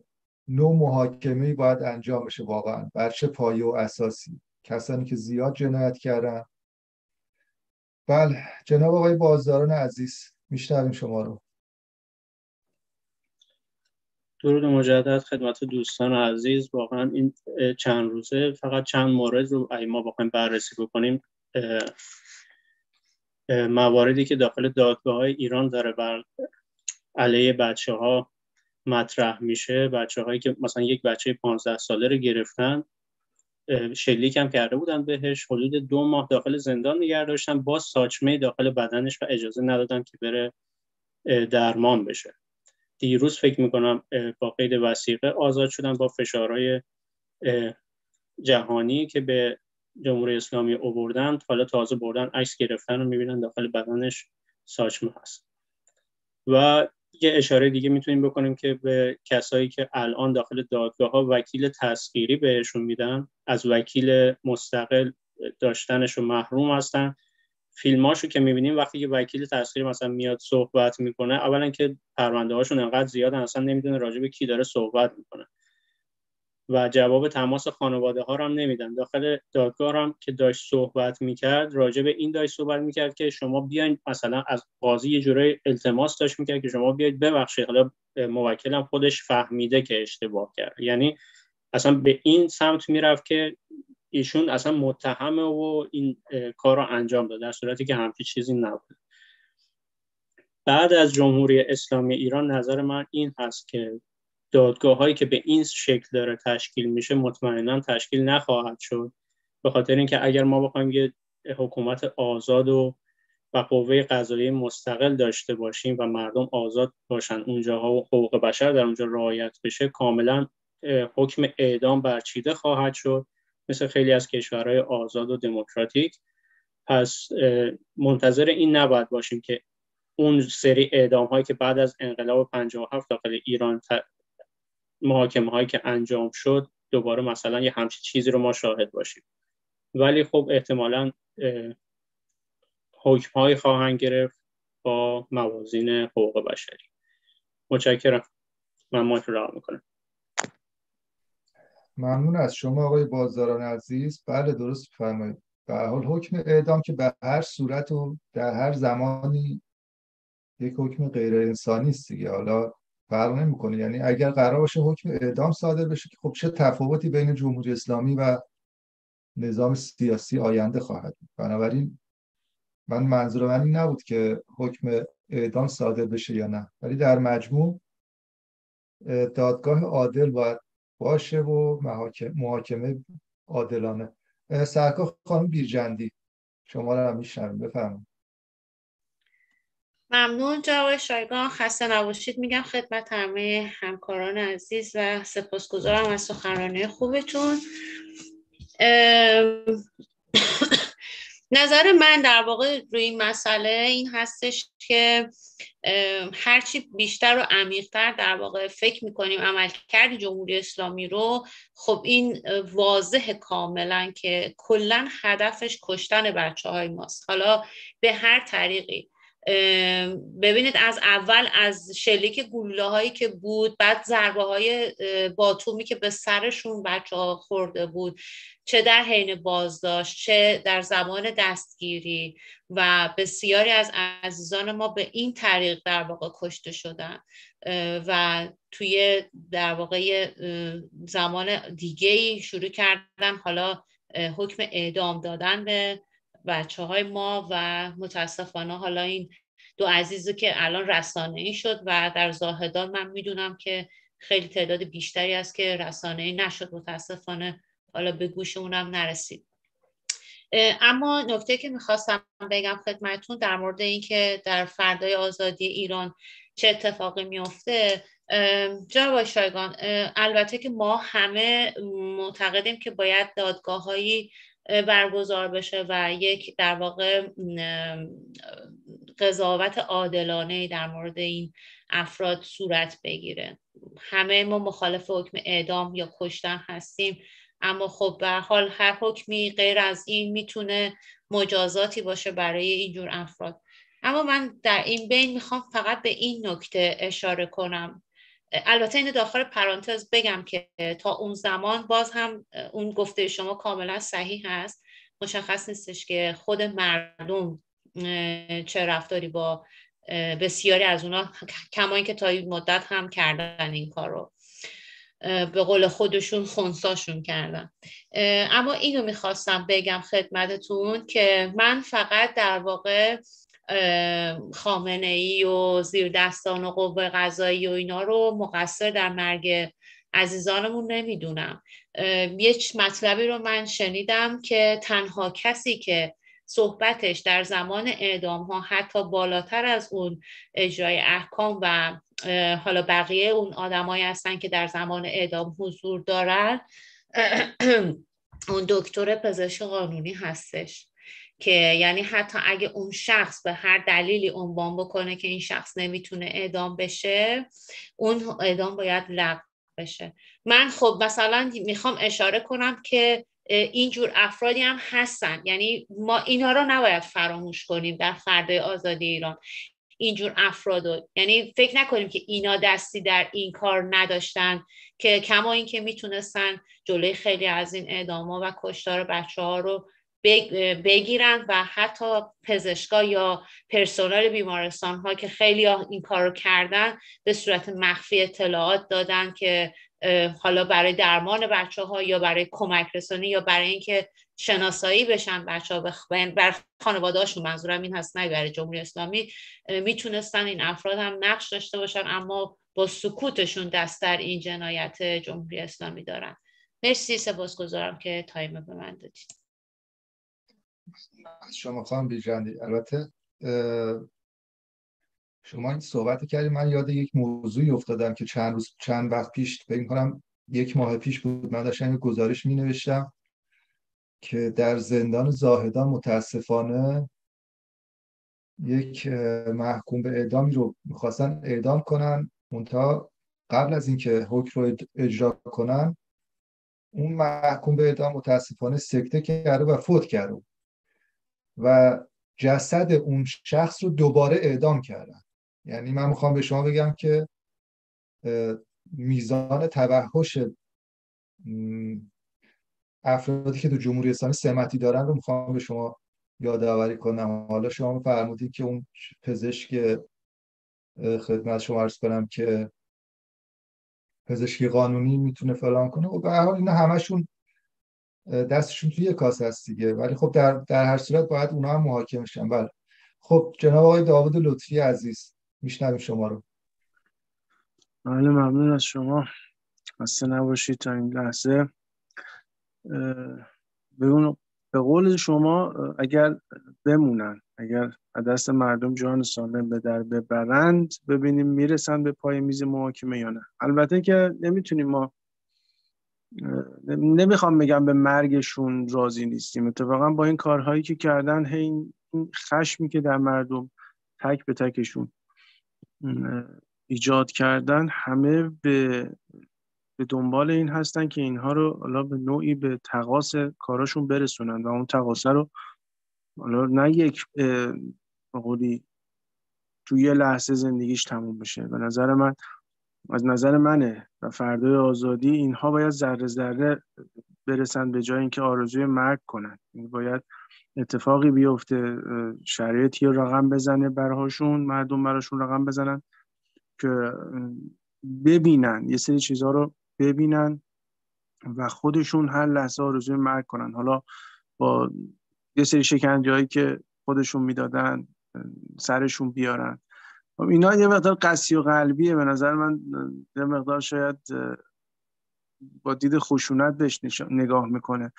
نوع محاکمه‌ای باید انجام بشه واقعا، بر چه پایه و اساسی؟ کسانی که زیاد جنایت کردن. بله جناب آقای بازداران عزیز، میشنویم شما رو. درود مجدد خدمت دوستان عزیز. واقعا این چند روزه فقط چند مورد رو ما بخوایم بررسی بکنیم، مواردی که داخل دادگاه‌های ایران داره بر علیه بچه‌ها مطرح میشه، بچه‌هایی که مثلا یک بچه 15 ساله رو گرفتن، شلیک هم کرده بودن بهش، حدود 2 ماه داخل زندان نگه داشتن، با ساچمه داخل بدنش و اجازه ندادن که بره درمان بشه. دیروز فکر میکنم با قید وثیقه آزاد شدن، با فشارهای جهانی که به جمهوری اسلامی آوردن، حالا تازه بردن عکس گرفتن و میبینن داخل بدنش ساچمه هست. و یه اشاره دیگه میتونیم بکنیم که به کسایی که الان داخل دادگاه‌ها وکیل تسخیری بهشون میدن، از وکیل مستقل داشتنش رو محروم هستن. فیلماشو که میبینیم وقتی که وکیل تسخیری مثلا میاد صحبت میکنه، اولا که پرونده هاشون انقدر زیادن اصلا نمیدونه راجع به کی داره صحبت میکنه و جواب تماس خانواده ها رو هم نمیدن. داخل دادگاه هم که داشت صحبت میکرد، راجع به این داشت صحبت میکرد که شما بیاین، مثلا از قاضی یه جوری التماس داشت میکرد که شما بیاید ببخشید، حالا موکلم خودش فهمیده که اشتباه کرد. یعنی اصلا به این سمت میرفت که ایشون اصلا متهمه و این کار رو انجام داد، در صورتی که همچین چیزی نبود. بعد از جمهوری اسلامی ایران نظر من این هست که دادگاه‌هایی که به این شکل داره تشکیل میشه مطمئناً تشکیل نخواهد شد، به خاطر اینکه اگر ما بخوایم یه حکومت آزاد و قوه قضاییه مستقل داشته باشیم و مردم آزاد باشن اونجاها و حقوق بشر در اونجا رعایت بشه، کاملاً حکم اعدام برچیده خواهد شد مثل خیلی از کشورهای آزاد و دموکراتیک. پس منتظر این نباید باشیم که اون سری اعدام‌هایی که بعد از انقلاب 57 داخل ایران محاکمه‌هایی که انجام شد دوباره مثلا یه همچین چیزی رو ما شاهد باشیم. ولی خب احتمالاً حکم‌هایی خواهند گرفت با موازین حقوق بشری. متشکرم. من مایک رو رها می‌کنم. ممنون از شما آقای بازداران عزیز. بله درست فرمایید. به هر حال حکم اعدام که به هر صورت و در هر زمانی یک حکم غیر انسانی است دیگه. حالا فرق نمی‌کنه. یعنی اگر قرار باشه حکم اعدام صادر بشه که خب چه تفاوتی بین جمهوری اسلامی و نظام سیاسی آینده خواهد بود. بنابراین من منظور من این نبود که حکم اعدام صادر بشه یا نه، ولی در مجموع دادگاه عادل باید باشه و محاکمه عادلانه. سرکار خانم بیرجندی شما را میشنویم، بفرمایید. ممنون جناب شایگان، خسته نباشید میگم خدمت همه همکاران عزیز و سپاسگزارم از سخنرانی خوبتون. نظر من در واقع روی این مسئله این هستش که هرچی بیشتر و عمیق‌تر در واقع فکر می‌کنیم عملکرد جمهوری اسلامی رو، خب این واضحه کاملا که کلا هدفش کشتن بچه‌های ماست. حالا به هر طریقی ببینید، از اول از شلیک گلوله‌هایی که بود، بعد ضربه‌های باتومی که به سرشون بچه‌ها خورده بود، چه در حین بازداشت چه در زمان دستگیری، و بسیاری از عزیزان ما به این طریق در واقع کشته شدن و توی در واقع زمان دیگه‌ای شروع کردن حالا حکم اعدام دادن به بچه‌های ما. و متاسفانه حالا این دو عزیزی که الان رسانه‌ای شد و در زاهدان من میدونم که خیلی تعداد بیشتری است که رسانه‌ای نشد، متاسفانه حالا به گوش اونم نرسید. اما نکته که میخواستم بگم خدمتون در مورد این که در فردای آزادی ایران چه اتفاقی میفته، جناب شایگان البته که ما همه معتقدیم که باید دادگاه‌هایی برگزار بشه و یک در واقع قضاوت عادلانه در مورد این افراد صورت بگیره. همه ما مخالف حکم اعدام یا کشتن هستیم، اما خب به حال هر حکمی غیر از این میتونه مجازاتی باشه برای اینجور افراد. اما من در این بین میخوام فقط به این نکته اشاره کنم، البته این داخل پرانتز بگم که تا اون زمان باز هم اون گفته شما کاملا صحیح هست، مشخص نیستش که خود مردم چه رفتاری با بسیاری از اونا، کما اینکه تا این مدت هم کردن این کار رو، به قول خودشون خونساشون کردن. اما اینو میخواستم بگم خدمتتون که من فقط در واقع خامنه‌ای و زیردستان و قوه قضایی و اینا رو مقصر در مرگ عزیزانمون نمیدونم. یک مطلبی رو من شنیدم که تنها کسی که صحبتش در زمان اعدام ها حتی بالاتر از اون اجرای احکام و حالا بقیه اون آدمایی هستن که در زمان اعدام حضور دارن، اون دکتر پزشک قانونی هستش، که یعنی حتی اگه اون شخص به هر دلیلی عنوان بکنه که این شخص نمیتونه اعدام بشه، اون اعدام باید لغو بشه. من خب مثلا میخوام اشاره کنم که اینجور افرادی هم هستن، یعنی ما اینا رو نباید فراموش کنیم در فردای آزادی ایران، اینجور افرادو، یعنی فکر نکنیم که اینا دستی در این کار نداشتن، که کما این که میتونستن جلوی خیلی از این اعدام‌ها و کشتار بچه‌ها رو بگیرن، و حتی پزشکا یا پرسنل بیمارستان ها که خیلی این کار رو کردن به صورت مخفی اطلاعات دادن که حالا برای درمان بچه ها یا برای کمک رسانی یا برای اینکه شناسایی بشن بچه ها بر خانواده هاشون، منظورم این هست نه برای جمهوری اسلامی، میتونستن این افراد هم نقش داشته باشن، اما با سکوتشون دست در این جنایت جمهوری اسلامی دارن. مرسی، سپاسگزارم که تایم به من دادید. شما خانم بیرجندی، البته شما این صحبت کردید، من یاد یک موضوعی افتادم که چند وقت پیش، فکر می‌کنم یک ماه پیش بود، من داشتم یک گزارش می‌نوشتم که در زندان زاهدان متاسفانه یک محکوم به اعدامی رو می‌خواستن اعدام کنن، منتها قبل از اینکه حکم رو اجرا کنن اون محکوم به اعدام متاسفانه سکته کرده و فوت کرده و جسد اون شخص رو دوباره اعدام کردن. یعنی من میخوام به شما بگم که میزان توحش افرادی که تو جمهوری اسلامی سمتی دارن رو میخوام به شما یادآوری کنم. حالا شما فرمودید که اون پزشک، خدمت شما عرض کنم که پزشکی قانونی میتونه فلان کنه. و به هر حال اینا همشون دستشون توی یک کاسه است دیگه، ولی خب در هر صورت باید اونها هم محاکمه شن. بله خب جناب آقای داوود لطفی عزیز، میشنویم شما رو. بله ممنون از شما، خسته نباشید. تا این لحظه به قول شما اگر بمونن، اگر دست مردم جان سالم به در ببرند، ببینیم میرسن به پای میز محاکمه یا نه. البته که نمیتونیم، ما نمیخوام بگم به مرگشون راضی نیستیم، اتفاقا با این کارهایی که کردن، این خشمی که در مردم تک به تکشون ایجاد کردن، همه به دنبال این هستن که اینها رو حالا به نوعی به تقاص کاراشون برسونن و اون تقاصه رو حالا نه یک قولی توی یه لحظه زندگیش تموم بشه. به نظر من، از نظر منه و فردای آزادی، اینها باید ذره ذره برسن به جای اینکه آرزوی مرگ کنن. باید اتفاقی بیفته، شرایطی رقم بزنه براشون، مردم براشون رقم بزنن که ببینن، یه سری چیزها رو ببینن و خودشون هر لحظه آرزوی مرگ کنن. حالا با یه سری شکنجه‌هایی که خودشون میدادن سرشون بیارن. اینا یه مقدار قسی و قلبیه به نظر من، یه مقدار شاید با دید خشونت بهش نگاه میکنه،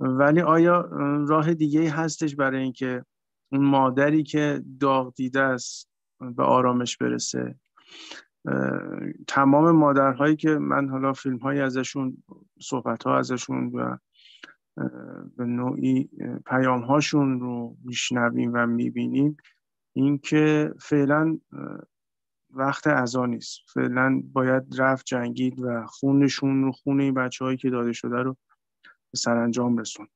ولی آیا راه دیگه‌ای هستش برای اینکه اون مادری که داغ دیده است به آرامش برسه؟ تمام مادرهایی که من حالا فیلم‌های ازشون، صحبت‌ها ازشون و به نوعی پیام‌هاشون رو میشنویم و میبینیم، این که فعلا وقت عزا نیست، فعلا باید رفت جنگید و خونشون رو، خون این بچه‌هایی که داده شده رو به سرانجام رسون.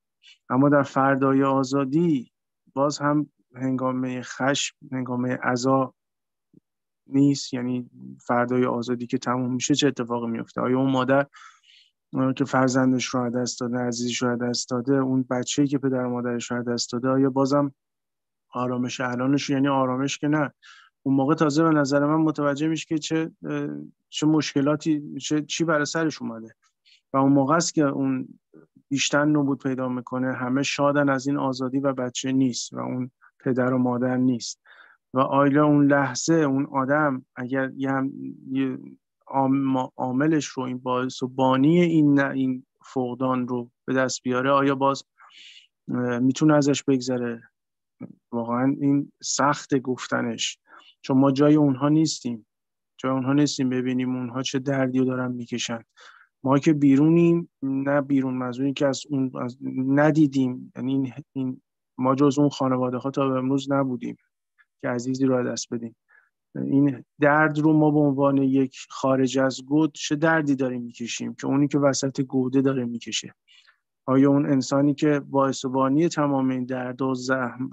اما در فردای آزادی باز هم هنگامه خشم، هنگامه عزا نیست. یعنی فردای آزادی که تموم میشه چه اتفاقی میفته؟ آیا اون مادر که فرزندش رو از دست داده، عزیزش رو از دست داده، اون بچه‌ای که پدر و مادرش رو از دست داده، آیا بازم آرامش الانش، یعنی آرامش که نه. اون موقع تازه به نظر من متوجه میشه که چه مشکلاتی، چی برای سرش اومده، و اون موقع است که اون بیشتر نبود پیدا میکنه. همه شادن از این آزادی و بچه نیست و اون پدر و مادر نیست. و آیلا اون لحظه اون آدم اگر یه عاملش رو، این باعث و بانی این فقدان رو به دست بیاره، آیا باز میتونه ازش بگذره؟ واقعا این سخت گفتنش، چون ما جای اونها نیستیم، ببینیم اونها چه دردی رو دارن میکشن. ما که بیرونیم، نه بیرون مزونی که از اون ندیدیم، یعنی این ما جز اون خانواده ها تا به امروز نبودیم که عزیزی رو از دست بدیم. این درد رو ما به عنوان یک خارج از گود چه دردی داریم میکشیم که اونی که وسط گوده داره میکشه؟ آیا اون انسانی که باعث و بانی تمام این درد و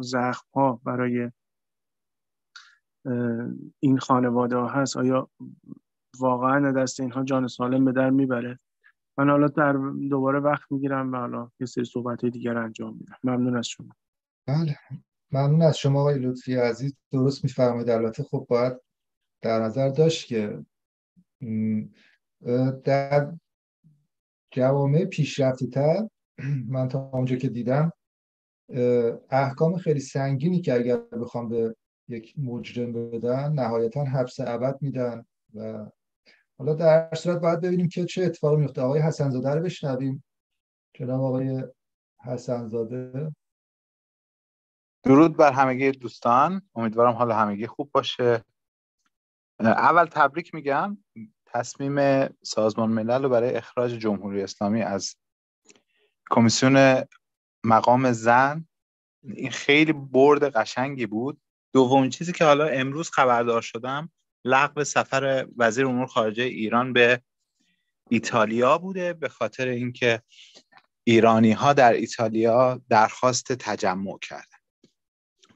زخم‌ها برای این خانواده ها هست، آیا واقعا دست اینها جان سالم به در میبره؟ من حالا دوباره وقت میگیرم و حالا یه سری صحبت دیگر انجام میدم. ممنون از شما. بله ممنون از شما آقای لطفی عزیز، درست میفرمایید. البته خب باید در نظر داشت که در جوامع پیشرفته‌تر، من تا اونجا که دیدم، احکام خیلی سنگینی که اگر بخوام به یک مجرم بدن، نهایتاً حبس ابد میدن. و حالا در هر صورت باید ببینیم که چه اتفاقی میفته. آقای حسن‌زاده رو بشنویم. جناب آقای حسن‌زاده، درود بر همگی دوستان، امیدوارم حال همگی خوب باشه. اول تبریک میگم، تصمیم سازمان ملل رو برای اخراج جمهوری اسلامی از کمیسیون مقام زن، این خیلی برد قشنگی بود. دومین چیزی که حالا امروز خبردار شدم، لغو سفر وزیر امور خارجه ایران به ایتالیا بوده، به خاطر اینکه ایرانی‌ها در ایتالیا درخواست تجمع کردن.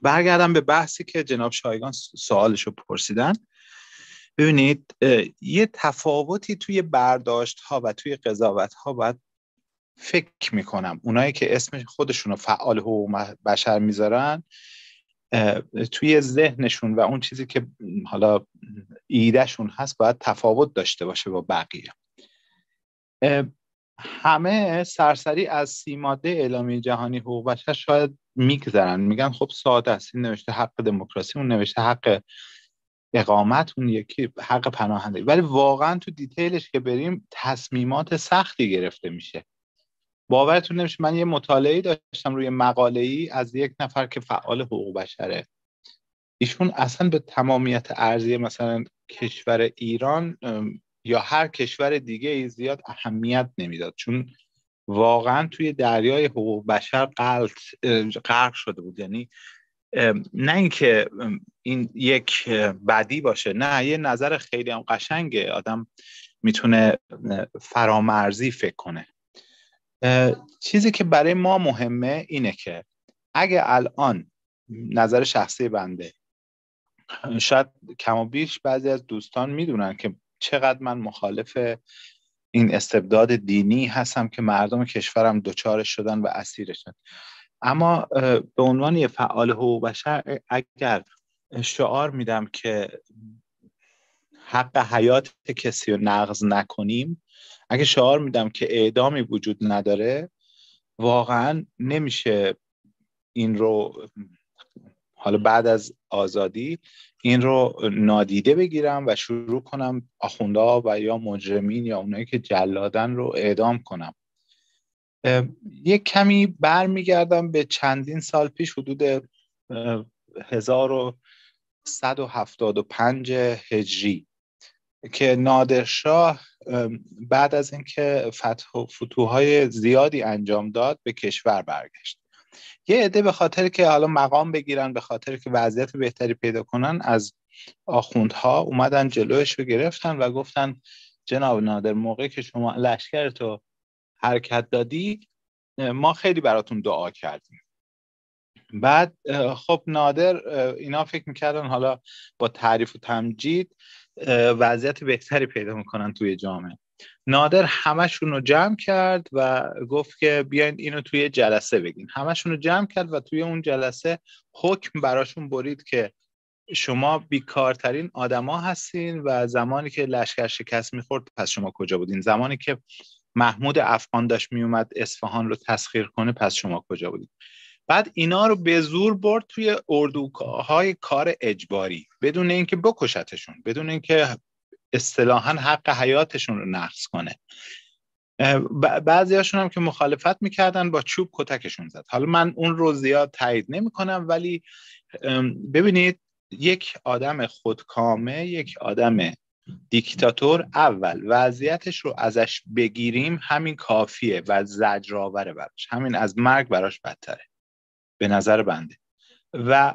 برگردم به بحثی که جناب شایگان سوالش رو پرسیدن. ببینید، یه تفاوتی توی برداشت ها و توی قضاوت ها باید فکر میکنم. اونایی که اسم خودشون رو فعال حقوق بشر میذارن، توی ذهنشون و اون چیزی که حالا ایدهشون هست باید تفاوت داشته باشه با بقیه. همه سرسری از 30 ماده اعلامیه جهانی حقوق بشر شاید میگذرن، میگن خب ساده است، این نوشته حق دموکراسی، اون نوشته حق اقامت، اون یکی حق پناهندگی، ولی واقعا تو دیتیلش که بریم تصمیمات سختی گرفته میشه. باورتون نمیشه، من یه مطالعه داشتم روی مقاله‌ای از یک نفر که فعال حقوق بشره، ایشون اصلا به تمامیت ارضی مثلا کشور ایران یا هر کشور دیگه ای زیاد اهمیت نمیداد، چون واقعا توی دریای حقوق بشر غرق شده بود. یعنی نه اینکه این یک بدی باشه، نه، یه نظر خیلی هم قشنگه، آدم میتونه فرامرزی فکر کنه. چیزی که برای ما مهمه اینه که اگه الان، نظر شخصی بنده، شاید کم و بیش بعضی از دوستان میدونن که چقدر من مخالف این استبداد دینی هستم که مردم کشورم دچارش شدن و اسیرشن، اما به عنوان یه فعال حقوق بشر اگر شعار میدم که حق حیات کسی رو نقض نکنیم، اگه شعار میدم که اعدامی وجود نداره، واقعا نمیشه این رو حالا بعد از آزادی این رو نادیده بگیرم و شروع کنم آخوندها و یا مجرمین یا اونایی که جلادن رو اعدام کنم. یک کمی برمیگردم به چندین سال پیش، حدود 1175 هجری که نادرشاه بعد از اینکه فتح و فتوح‌های زیادی انجام داد به کشور برگشت. یه عده به خاطر که حالا مقام بگیرن، به خاطر که وضعیت بهتری پیدا کنن، از آخوندها اومدن جلوش رو گرفتن و گفتن جناب نادر، موقعی که شما لشکرتو حرکت دادی ما خیلی براتون دعا کردیم. بعد خب نادر اینا فکر میکردن حالا با تعریف و تمجید وضعیت بهتری پیدا میکنن توی جامعه. نادر همشون رو جمع کرد و گفت که بیاین اینو توی جلسه بگین. همشون رو جمع کرد و توی اون جلسه حکم براشون برید که شما بیکارترین آدما هستین و زمانی که لشکر شکست میخورد پس شما کجا بودین، زمانی که محمود افغان داشت میومد اصفهان رو تسخیر کنه پس شما کجا بودین. بعد اینا رو به زور برد توی اردوگاه‌های کار اجباری، بدون اینکه بکشتشون، بدون اینکه اصطلاحاً حق حیاتشون رو نقض کنه. بعضیاشون هم که مخالفت میکردن با چوب کتکشون زد. حالا من اون رو زیاد تایید نمیکنم، ولی ببینید یک آدم خودکامه، یک آدم دیکتاتور، اول وضعیتش رو ازش بگیریم همین کافیه و زجرآوره براش، همین از مرگ براش بدتره به نظر بنده. و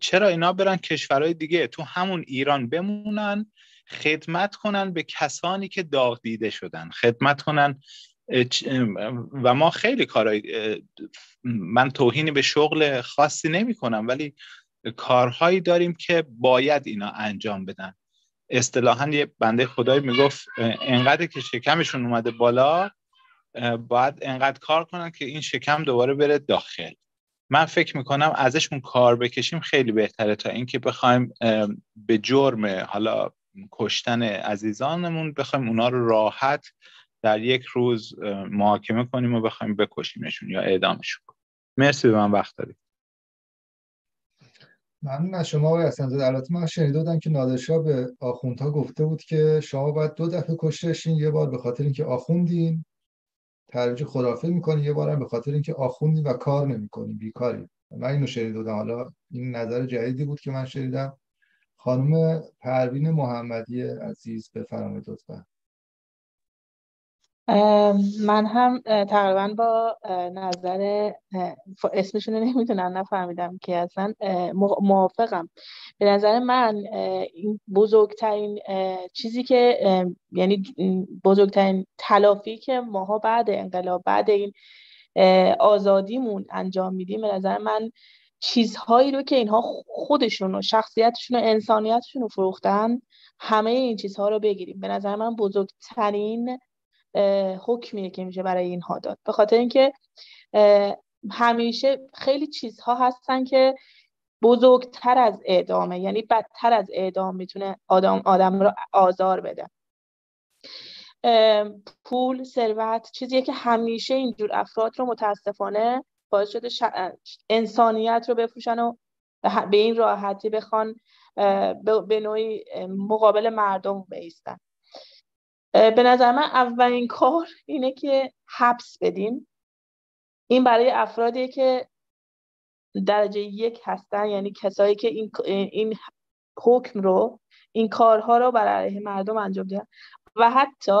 چرا اینا برن کشورهای دیگه، تو همون ایران بمونن، خدمت کنن به کسانی که داغ دیده شدن، خدمت کنن. و ما خیلی کارهای، من توهینی به شغل خاصی نمی کنم، ولی کارهایی داریم که باید اینا انجام بدن. اصطلاحاً یه بنده خدایی میگفت انقدر که شکمشون اومده بالا باید انقدر کار کنن که این شکم دوباره بره داخل. من فکر میکنم ازشون کار بکشیم خیلی بهتره تا اینکه بخوایم به جرم حالا کشتن عزیزانمون بخوایم اونا رو راحت در یک روز محاکمه کنیم و بخوایم بکشیمشون یا اعدامشون. مرسی به من وقت دادید. ممنون از شما آقای حسن‌زاده. البته من شنیده بودم که نادرشاه به آخوندها گفته بود که شما باید 2 دفعه کشتشین، یه بار به خاطر اینکه آخوندین ترویج خرافه میکنین، یه بار هم به خاطر اینکه آخوندین و کار نمیکنین، بیکارین. من اینو شنیده بودم، حالا این نظر جدیدی بود که من شنیدم. خانم پروین محمدی عزیز بفرمایید لطفا. من هم تقریبا با نظر، اسمشون رو نمیدونم، نفهمیدم که اصلا، موافقم. به نظر من بزرگترین چیزی که، یعنی بزرگترین تلافی که ماها بعد انقلاب، بعد این آزادیمون انجام میدیم، به نظر من چیزهایی رو که اینها خودشون و شخصیتشون و انسانیتشون رو فروختن، همه این چیزها رو بگیریم. به نظر من بزرگترین حکمیه که میشه برای اینها داد، به خاطر اینکه همیشه خیلی چیزها هستن که بزرگتر از اعدامه، یعنی بدتر از اعدام میتونه آدم رو آزار بده. پول، ثروت چیزیه که همیشه اینجور افراد رو متاسفانه باعث شده انسانیت رو بفروشن و به این راحتی بخوان به نوعی مقابل مردم بایستن. به نظر من اولین کار اینه که حبس بدیم. این برای افرادیه که درجه یک هستن، یعنی کسایی که این حکم رو، این کارها رو برای علیه مردم انجام دادن و حتی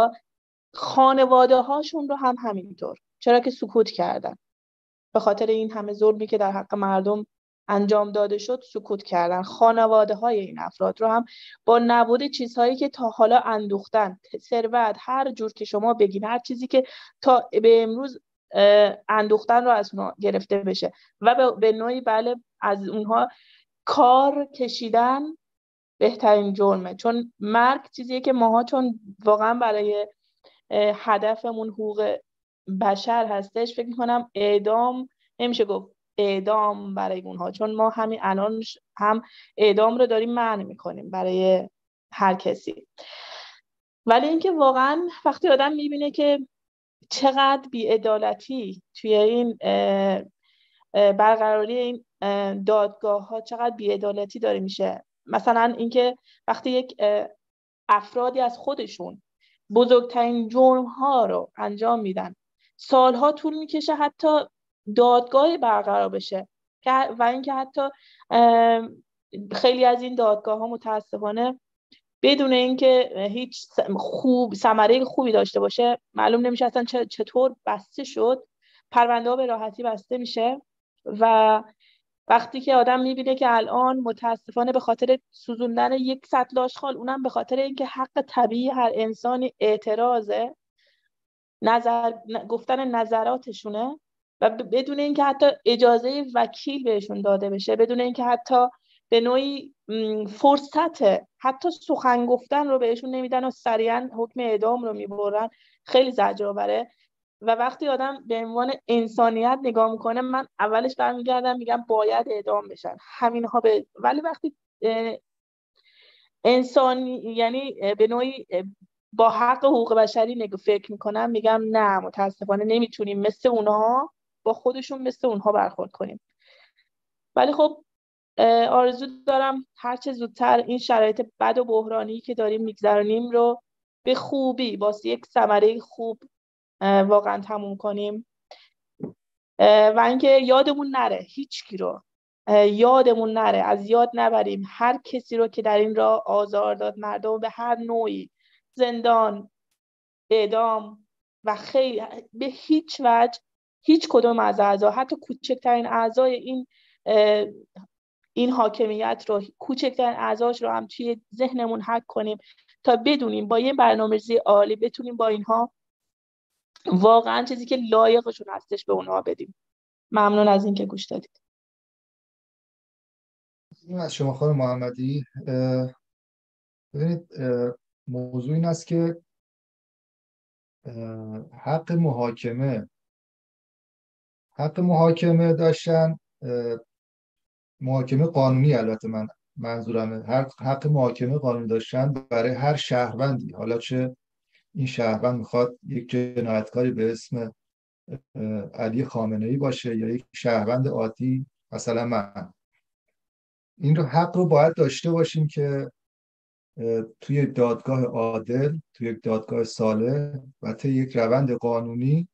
خانواده هاشون رو هم همینطور، چرا که سکوت کردن به خاطر این همه ظلمی که در حق مردم انجام داده شد. سکوت کردن خانواده های این افراد رو هم با نبود چیزهایی که تا حالا اندوختن، ثروت هر جور که شما بگین، هر چیزی که تا به امروز اندوختن رو از اونها گرفته بشه و به نوعی بله از اونها کار کشیدن بهترین جرمه. چون مرگ چیزیه که ماها چون واقعا برای هدفمون حقوق بشر هستش، فکر میکنم اعدام نمیشه گفت اعدام برای اونها، چون ما همین الان هم اعدام رو داریم منع میکنیم برای هر کسی. ولی اینکه واقعا وقتی آدم میبینه که چقدر بی‌عدالتی توی این برقراری این دادگاه ها چقدر بی‌عدالتی داره میشه، مثلا اینکه وقتی یک افرادی از خودشون بزرگترین جرم ها رو انجام میدن، سالها طول میکشه حتی دادگاه برقرار بشه و اینکه حتی خیلی از این دادگاه ها متاسفانه بدون اینکه هیچ ثمره خوبی داشته باشه، معلوم نمیشه اصلا چطور بسته شد. پرونده ها به راحتی بسته میشه و وقتی که آدم میبینه که الان متاسفانه به خاطر سوزوندن یک سطل آشغال، اونم به خاطر اینکه حق طبیعی هر انسانی اعتراضه، گفتن نظراتشونه و بدون اینکه حتی اجازه وکیل بهشون داده بشه، بدون اینکه حتی به نوعی فرصت حتی سخن گفتن رو بهشون نمیدن و سریعا حکم اعدام رو میبرن، خیلی زجرآوره. و وقتی آدم به عنوان انسانیت نگاه میکنه، من اولش برمیگردم میگم باید اعدام بشن همین ها ولی وقتی انسانی یعنی به نوعی با حق حقوق بشری فکر میکنم، میگم نه متاسفانه نمیتونیم مثل اونها با خودشون مثل اونها برخورد کنیم. ولی خب آرزو دارم هرچه زودتر این شرایط بد و بحرانی که داریم میگذرانیم رو به خوبی واسه یک ثمره خوب واقعا تموم کنیم و اینکه یادمون نره، هیچ کی رو یادمون نره، از یاد نبریم هر کسی رو که در این راه آزار داد مردم، به هر نوعی زندان، اعدام و خیلی به هیچ وجه هیچ کدوم از اعضا، حتی کوچکترین اعضای این حاکمیت رو، کوچکترین اعضاش رو هم توی ذهنمون حک کنیم تا بدونیم با یه برنامه‌ریزی عالی بتونیم با اینها واقعا چیزی که لایقشون هستش به اونها بدیم. ممنون از این که گوش دادید. از شما خانم محمدی. ببینید موضوع این است که حق محاکمه داشتن، محاکمه قانونی، البته من منظورمه حق محاکمه قانونی داشتن برای هر شهروندی، حالا چه این شهروند میخواد یک جنایتکاری به اسم علی خامنه‌ای باشه یا یک شهروند عادی مثلا من، این رو حق رو باید داشته باشیم که توی یک دادگاه عادل، توی یک دادگاه صالح و طی یک روند قانونی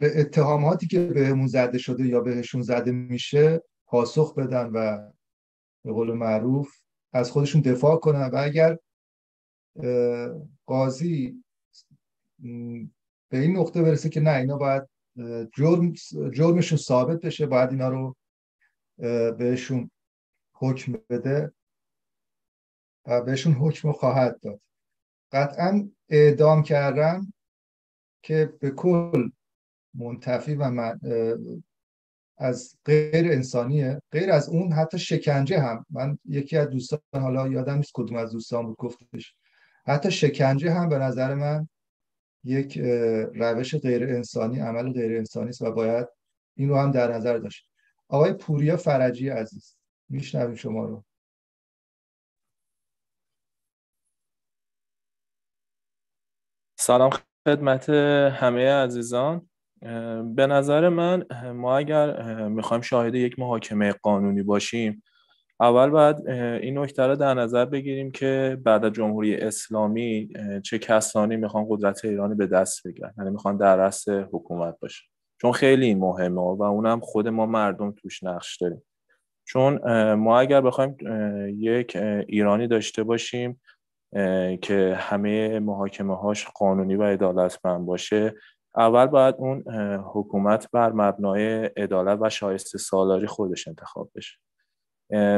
به اتهاماتی که بهمون زده شده یا بهشون زده میشه پاسخ بدن و به قول معروف از خودشون دفاع کنن. و اگر قاضی به این نقطه برسه که نه اینا باید جرمشون ثابت بشه، باید اینا رو بهشون حکم بده و بهشون حکم خواهد داد. قطعا اعدام کردن که به کل منتفی و از غیر انسانیه، غیر از اون حتی شکنجه هم، من یکی از دوستان، حالا یادم نیست کدوم از دوستان بود، گفتش حتی شکنجه هم به نظر من یک روش غیر انسانی، عمل غیر انسانی است و باید این رو هم در نظر داشت. آقای پوریا فرجی عزیز، میشنویم شما رو. سلام خدمت همه عزیزان. به نظر من ما اگر میخوایم شاهد یک محاکمه قانونی باشیم، اول باید این نکته رو در نظر بگیریم که بعد از جمهوری اسلامی چه کسانی میخوان قدرت ایرانی به دست بگیرن، یعنی میخوان در رأس حکومت باشه، چون خیلی مهمه و اونم خود ما مردم توش نقش داریم. چون ما اگر بخوایم یک ایرانی داشته باشیم که همه محاکمه‌هاش قانونی و عدالتمند باشه، اول باید اون حکومت بر مبنای عدالت و شایسته سالاری خودش انتخاب بشه.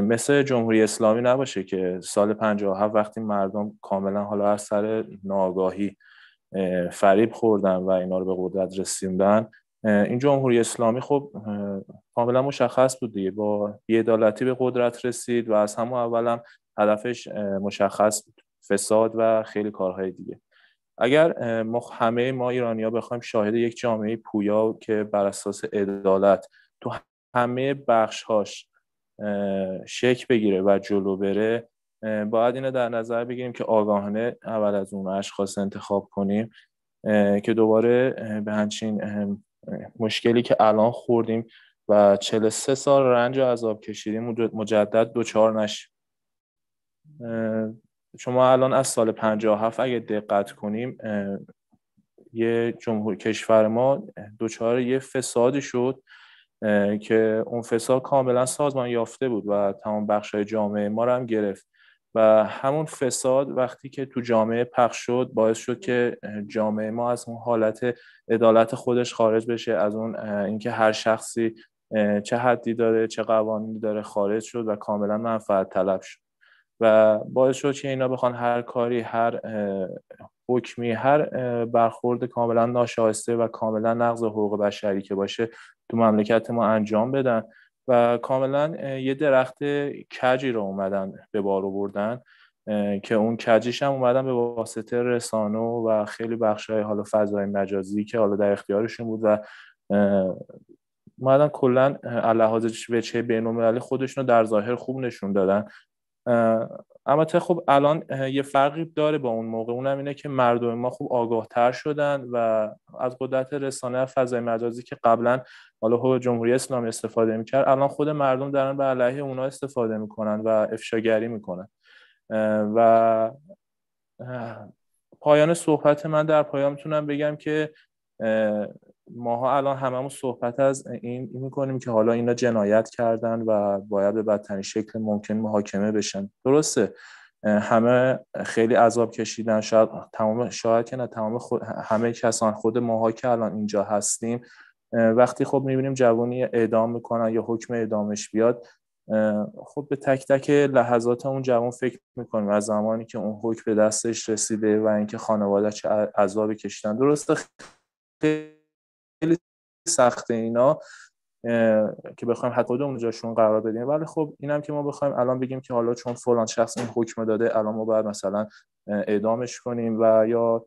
مثل جمهوری اسلامی نباشه که سال 57 وقتی مردم کاملا حالا از سر ناآگاهی فریب خوردن و اینا رو به قدرت رسوندن. این جمهوری اسلامی خب کاملا مشخص بود دیگه، با بی‌عدالتی به قدرت رسید و از همون اولم هدفش مشخص بود، فساد و خیلی کارهای دیگه. اگر ما همه ما ایرانی‌ها بخوایم شاهد یک جامعه پویا که بر اساس عدالت تو همه بخش‌هاش شک بگیره و جلو بره، باید اینو در نظر بگیریم که آگاهانه اول از اون اشخاص انتخاب کنیم که دوباره به همچین مشکلی که الان خوردیم و 43 سال رنج و عذاب کشیدیم مجدد دوچار نشیم. شما الان از سال 57 اگه دقت کنیم، یه کشور ما دوچار یه فساد شد که اون فساد کاملا سازمان یافته بود و تمام بخش‌های جامعه ما رو هم گرفت و همون فساد وقتی که تو جامعه پخش شد باعث شد که جامعه ما از اون حالت عدالت خودش خارج بشه، از اون اینکه هر شخصی چه حدی داره چه قوانینی داره خارج شد و کاملا منفعت طلب شد و باعث شد که اینا بخوان هر کاری، هر حکمی، هر برخورد کاملا ناشایسته و کاملا نقض حقوق بشری که باشه تو مملکت ما انجام بدن و کاملا یه درخت کجی رو اومدن به بار آوردن که اون کجیش هم اومدن به واسطه رسانه و خیلی بخشای حالا فضای مجازی که حالا در اختیارشون بود و اومدن کلا لحاظش به چه بین‌المللی خودشونو در ظاهر خوب نشون دادن. اما خب الان یه فرقی داره با اون موقع، اونم اینه که مردم ما خوب آگاه تر شدن و از قدرت رسانه فضای مجازی که قبلا حالا جمهوری اسلامی استفاده میکرد، الان خود مردم دارن به علیه اونا استفاده میکنن و افشاگری میکنن. و پایان صحبت من، در پایان میتونم بگم که ماها الان هممون صحبت از این میکنیم که حالا اینا جنایت کردن و باید به بدترین شکل ممکن محاکمه بشن. درسته همه خیلی عذاب کشیدن، شاید همه کسان خود ماها که الان اینجا هستیم وقتی خب میبینیم جوانی اعدام میکنن یا حکم اعدامش بیاد، خب به تک تک لحظات اون جوان فکر میکنیم از زمانی که اون حکم به دستش رسیده و اینکه خانواده چه عذاب کشیدن. درسته خیلی سخته اینا که بخوایم حق خودمون جاشون قرار بدیم، ولی خب اینم که ما بخوایم الان بگیم که حالا چون فلان شخص این حکم داده الان ما باید مثلا اعدامش کنیم و یا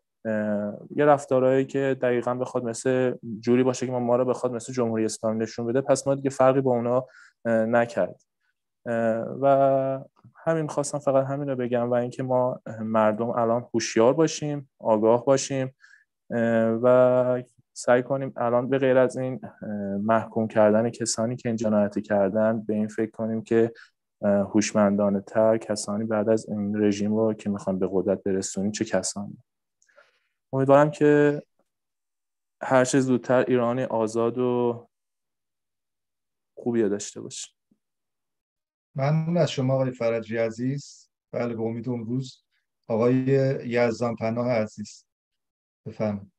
یه رفتارهایی که دقیقاً بخواد مثل جوری باشه که ما رو بخواد مثل جمهوری اسلامی نشون بده، پس ما دیگه فرقی با اونا نکرد. و همین خواستم فقط همین رو بگم و اینکه ما مردم الان هوشیار باشیم، آگاه باشیم و سعی کنیم الان به غیر از این محکوم کردن کسانی که این جنایت کردن، به این فکر کنیم که هوشمندانه تر کسانی بعد از این رژیم رو که میخوان به قدرت برسونیم چه کسانی. امیدوارم که هر چه زودتر ایران آزاد و خوبی داشته باشه. ممنون از شما آقای فرجی عزیز. بله، به امید اون روز. آقای یزدان پناه عزیز بفرمایید.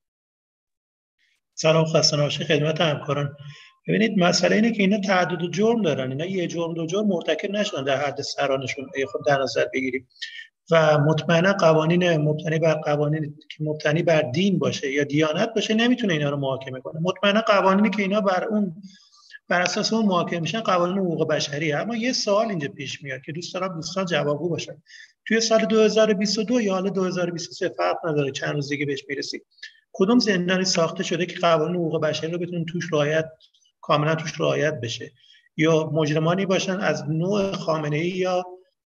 سلام، خسته نباشید خدمت همکاران. ببینید مسئله اینه که اینا تعدد و جرم دارن، اینا یه جرم دو جرم مرتکب نشدن در حد سرانشون، ای خود در نظر بگیریم و مطمئنا قوانین مبتنی بر دین باشه یا دیانت باشه نمیتونه اینا رو محاکمه کنه. مطمئنا قوانینی که اینا بر اساس اون محاکمه میشن قوانین حقوق بشری. اما یه سوال اینجا پیش میاد که دوست دارم دوستان جوابگو باشن. توی سال 2022 یا حالا 2023 فرق نداره، چند روز دیگه بهش میرسیم، کدوم زندانی ساخته شده که قوانین حقوق بشری رو بتونن کاملا توش رعایت بشه یا مجرمانی باشن از نوع خامنه‌ای یا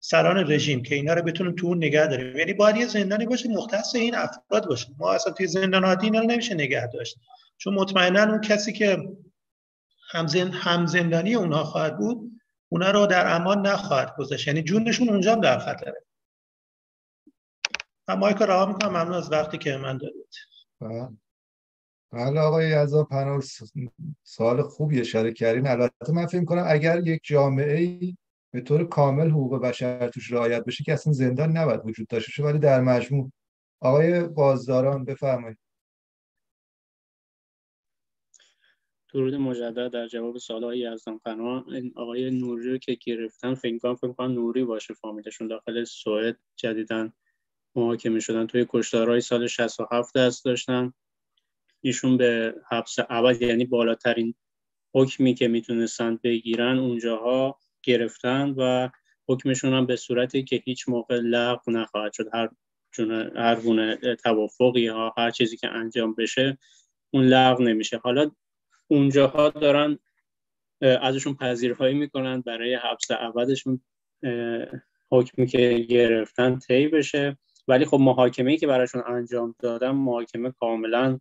سران رژیم که اینا رو بتونیم تو اون نگه داریم. یعنی باید یه زندانی باشه مختص این افراد باشه. ما اصلا توی زندان عادی اینا رو نمیشه نگه داشت، چون مطمئنا اون کسی که همزندانی اونها خواهد بود اونا رو در امان نخواهد گذاشت، یعنی جونشون اونجا هم در خطره. من مایکو رها میکنم. ممنون از وقتی که من دادید. بله آقای یزدان پناه، سوال خوبیه شریک کردین. البته من فکر کنم اگر یک جامعه‌ای به طور کامل حقوق بشر توش رعایت بشه که اصلا زندان نباید وجود داشته شه، ولی در مجموع. آقای بازداران بفرمایید. درود مجدد. در جواب سوال آقای یزدان پناه، آقای نوری رو که گرفتن فکر کنم نوری باشه فامیلشون، داخل سوئد جدیداً محاکمه شدن، توی کشتارهای سال 67 دست داشتن. ایشون به حبس ابد، یعنی بالاترین حکمی که میتونستن بگیرن اونجاها گرفتن و حکمشون هم به صورتی که هیچ موقع لغو نخواهد شد. هر گونه توافقی ها، هر چیزی که انجام بشه اون لغو نمیشه. حالا اونجاها دارن ازشون پذیرایی میکنن برای حبس ابدشون حکمی که گرفتن طی بشه، ولی خب محاکمه‌ای که براشون انجام دادن محاکمه کاملا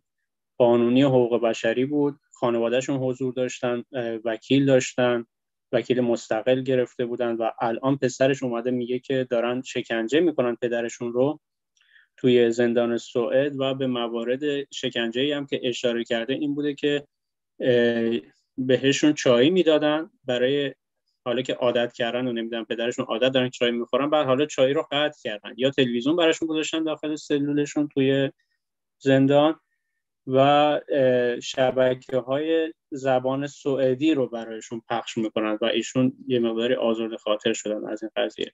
قانونی حقوق بشری بود. خانوادهشون حضور داشتن، وکیل داشتن، وکیل مستقل گرفته بودن و الان پسرش اومده میگه که دارن شکنجه میکنن پدرشون رو توی زندان سوئد و به موارد شکنجه‌ای هم که اشاره کرده این بوده که بهشون چایی میدادن برای حالا که عادت کردن و نمیدونم پدرشون عادت دارن چای میخورن، بعد حالا چای رو قطع کردن یا تلویزیون براشون گذاشتن داخل سلولشون توی زندان و شبکه‌های زبان سوئدی رو برایشون پخش میکنن و ایشون یه مقداری آزرده خاطر شدن از این قضیه.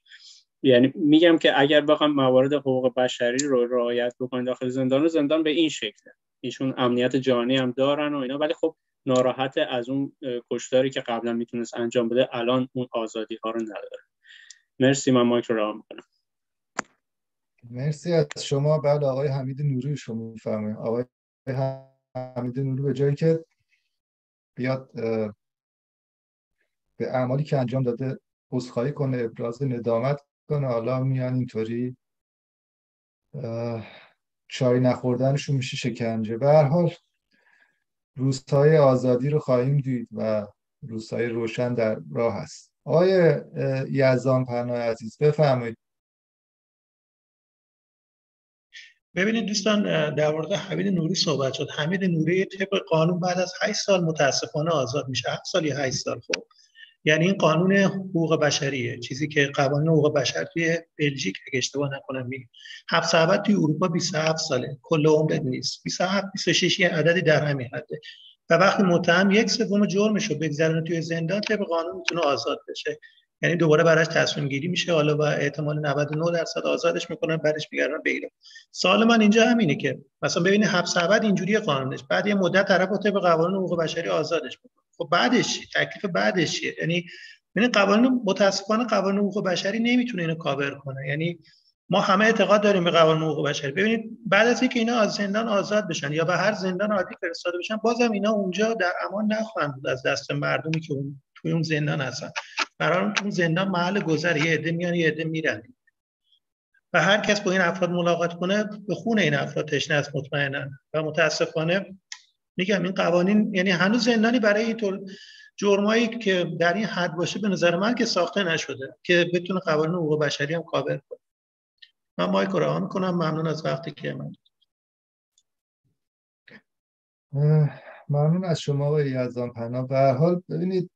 یعنی میگم که اگر بخوام موارد حقوق بشری رو رعایت بکنن داخل زندان و زندان به این شکله، ایشون امنیت جانی هم دارن و اینا، ولی خب ناراحت از اون کشتاری که قبلا میتونست انجام بده الان اون آزادی ها رو نداره. مرسی. من مایک رو رها میکنم. مرسی از شما. بله آقای حمید نوری شما میفرمایید. آقای حمید نوری به جایی که بیاد به اعمالی که انجام داده عذرخواهی کنه، ابراز ندامت کنه، حالا میان اینطوری چای نخوردنشون میشه شکنجه. به هر حال روزهای آزادی رو خواهیم دید و روزهای روشن در راه است. آقای یزدان پناه عزیز بفرمایید. ببینید دوستان، در مورد حمید نوری صحبت شد. حمید نوری طبق قانون بعد از 8 سال متاسفانه آزاد میشه. 7 سال یا 8 سال. خب یعنی این قانون حقوق بشریه، چیزی که قوانین حقوق بشر توی بلژیک اگه اشتباه نکنم میگه حبس ابد توی اروپا 27 ساله، کل عمرت نیست. 27 26 یه عددی در همین حده و وقتی متهم 1/3 جرمشو بگذرونه توی زندان طبق قانون میتونه آزاد بشه، یعنی دوباره براش تصمیم گیری میشه، حالا با احتمال 99% آزادش میکنن، بعدش میگردن به ایران. سوال من اینجا همینه که مثلا ببینید حبس ابد اینجوری قانونش، بعد یه مدت طرف طبق قوانین حقوق بشری آزادش میکنه. خب بعدش تکلیف بعدش چیه؟ یعنی قوانین متاسفانه قوانین حقوق بشری نمیتونه اینو کاور کنه. یعنی ما همه اعتقاد داریم به قوانین حقوق بشری. ببینید بعد از اینکه اینا از زندان آزاد بشن یا به هر زندان عادی فرستاده بشن، بازم اینا اونجا در امان نخواهند بود از دست مردمی که توی اون زندان هستن. برای اون زندان محل گذر یه عده میان یه عده میرن و هر کس با این افراد ملاقات کنه به خون این افراد تشنه است مطمئنا. و متاسفانه میگم این قوانین، یعنی هنوز زندانی برای اینطور جرمایی که در این حد باشه به نظر من که ساخته نشده که بتونه قوانین حقوق بشری هم کاور کنه. من مایک رو رها می‌کنم. ممنون از وقتی که من ممنون از شما آقای یزدان پناه. به هر حال ببینید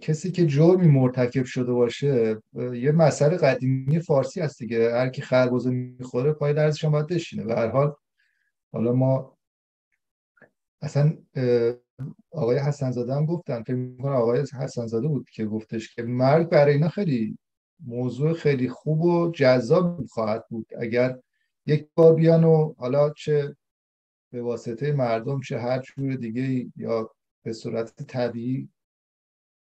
کسی که جرمی مرتکب شده باشه، یه مسئله قدیمی فارسی هست دیگه، هر کی خربزه میخوره پای درزش هم باید بشینه. به هر حال حالا ما اصلا آقای حسن زاده هم گفتن، فکر می‌کنم آقای حسن زاده بود که گفتش که مرگ برای اینا خیلی موضوع خیلی خوب و جذاب خواهد بود اگر یک بار بیان و حالا چه به واسطه مردم چه هر جور دیگه یا به صورت طبیعی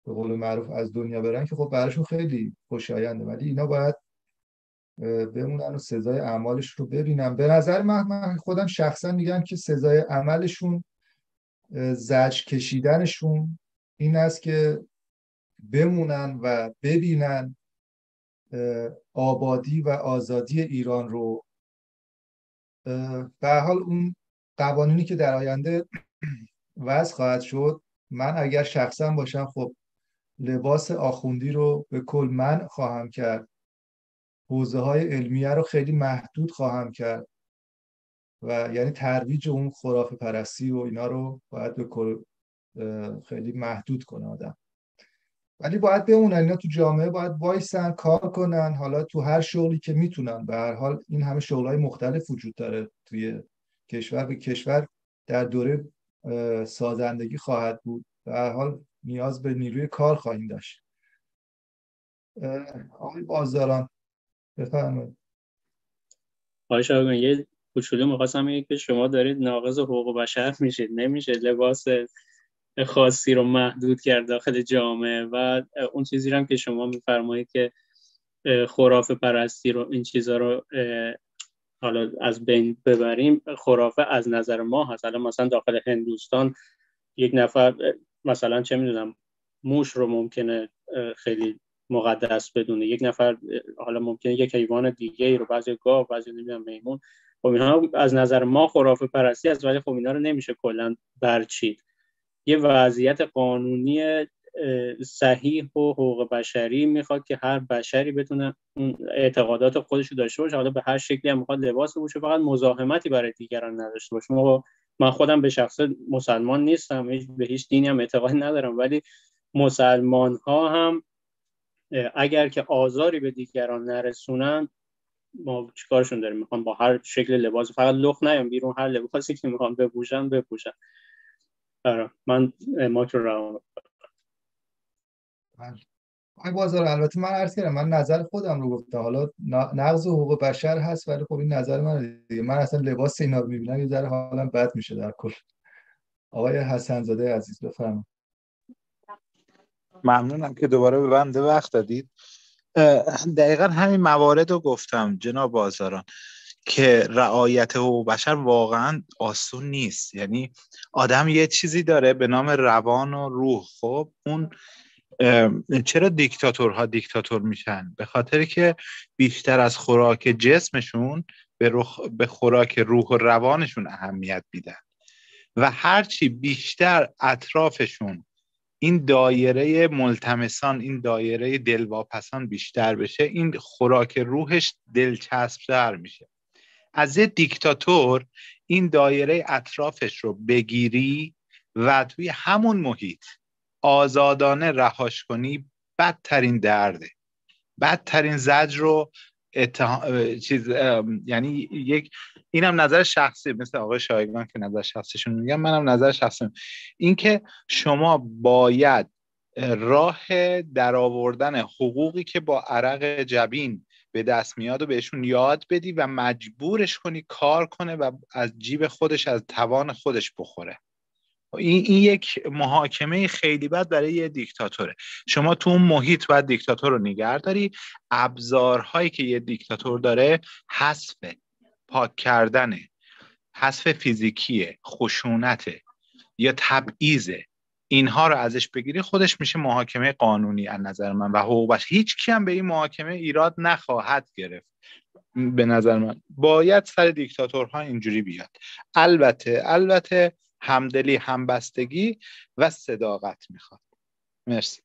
به قول معروف از دنیا برن که خب براشون خیلی خوشاینده، ولی اینا باید بمونن و سزای اعمالش رو ببینن. به نظر من خودم شخصا میگم که سزای عملشون، زجر کشیدنشون این است که بمونن و ببینن آبادی و آزادی ایران رو به حال اون قوانینی که در آینده وضع خواهد شد، من اگر شخصا باشم خب لباس آخوندی رو به کل منع خواهم کرد، حوزه‌های علمیه رو خیلی محدود خواهم کرد و یعنی ترویج اون خرافه پرستی و اینا رو باید به کل خیلی محدود کنه آدم. ولی باید بمونن اینا تو جامعه، باید وایسن کار کنن، حالا تو هر شغلی که میتونن. به هر حال این همه شغل‌های مختلف وجود داره توی کشور، به کشور در دوره سازندگی خواهد بود، به هر حال نیاز به نیروی کار خواهیم داشت. آقای بازداران بفرمایید. آقای شایگان یه کوچولو می‌خواستم بگم که شما دارید ناقض حقوق بشر میشید. نمیشه لباس خاصی رو محدود کرد داخل جامعه و اون چیزی هم که شما میفرمایید که خرافه پرستی رو این چیزا رو حالا از بین ببریم. خرافه از نظر ما هست. حالا مثلا داخل هندوستان یک نفر مثلا چه میدونم موش رو ممکنه خیلی مقدس بدونه، یک نفر حالا ممکنه یک حیوان دیگه ای رو، بعضی گاو، بعضی نمیدونم میمون. خب اینا از نظر ما خرافه پرستی است، ولی خب اینا رو نمیشه کلا برچید. یه وضعیت قانونی صحیح و حقوق بشری میخواد که هر بشری بتونه اون اعتقادات خودش رو داشته باشه، حالا به هر شکلی هم میخواد لباس بپوشه، فقط مزاحمتی برای دیگران نداشته باشه. من خودم به شخص مسلمان نیستم، به هیچ دینی هم اعتقاد ندارم، ولی مسلمان ها هم اگر که آزاری به دیگران نرسونن ما چیکارشون داریم؟ میخوان با هر شکل لباس، فقط لخت نیام بیرون، هر لباسی که میخوان بپوشن بپوشن. من ماکرو رو آقای بازار، البته من عرض کردم من نظر خودم رو گفتم، حالا نقض حقوق بشر هست ولی خب این نظر من دیگه. من اصلا لباس اینا رو میبینم یه ذره حالا بد میشه در کل. آقای حسن زاده عزیز بفرمایید. ممنونم که دوباره به بنده وقت دادید. دقیقا همین موارد رو گفتم جناب بازاران که رعایت حقوق بشر واقعا آسون نیست. یعنی آدم یه چیزی داره به نام روان و روح. خب اون چرا دیکتاتورها دیکتاتور میشن؟ به خاطر که بیشتر از خوراک جسمشون به خوراک روح و روانشون اهمیت میدن و هرچی بیشتر اطرافشون این دایره ملتمسان، این دایره دلواپسان بیشتر بشه، این خوراک روحش دلچسب‌تر میشه. از یه دیکتاتور این دایره اطرافش رو بگیری و توی همون محیط آزادانه رهاش کنی، بدترین درده، بدترین زجر رو یعنی یک، اینم نظر شخصی، مثل آقای شایگان که نظر شخصیشون میگم، منم نظر شخصیم، این که شما باید راه درآوردن حقوقی که با عرق جبین به دست میاد و بهشون یاد بدی و مجبورش کنی کار کنه و از جیب خودش، از توان خودش بخوره. این یک محاکمه خیلی بد برای یه دیکتاتوره. شما تو اون محیط باید دیکتاتور رو نگه داری. ابزارهایی که یه دیکتاتور داره حذف، پاک کردنه، حذف فیزیکیه، خشونته یا تبعیضه. اینها رو ازش بگیری، خودش میشه محاکمه قانونی از نظر من و حقوق بشر. هیچ کی هم به این محاکمه ایراد نخواهد گرفت. به نظر من باید سر دیکتاتورها اینجوری بیاد. البته همدلی، همبستگی و صداقت میخواد. مرسی.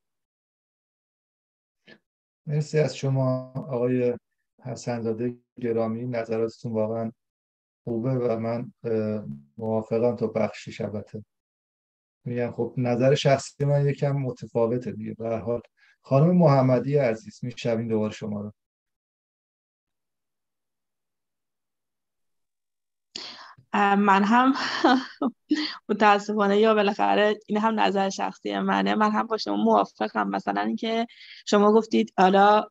مرسی از شما آقای حسن‌زاده گرامی، نظراتتون واقعا خوبه و من موافقم تا بخشیش. البته میگم خب نظر شخصی من یکم متفاوته دیگه. به هر حال خانم محمدی عزیز میشوین دوباره شما رو. من هم متاسفانه یا بالاخره این هم نظر شخصی منه، من هم با شما موافقم. مثلا اینکه شما گفتید حالا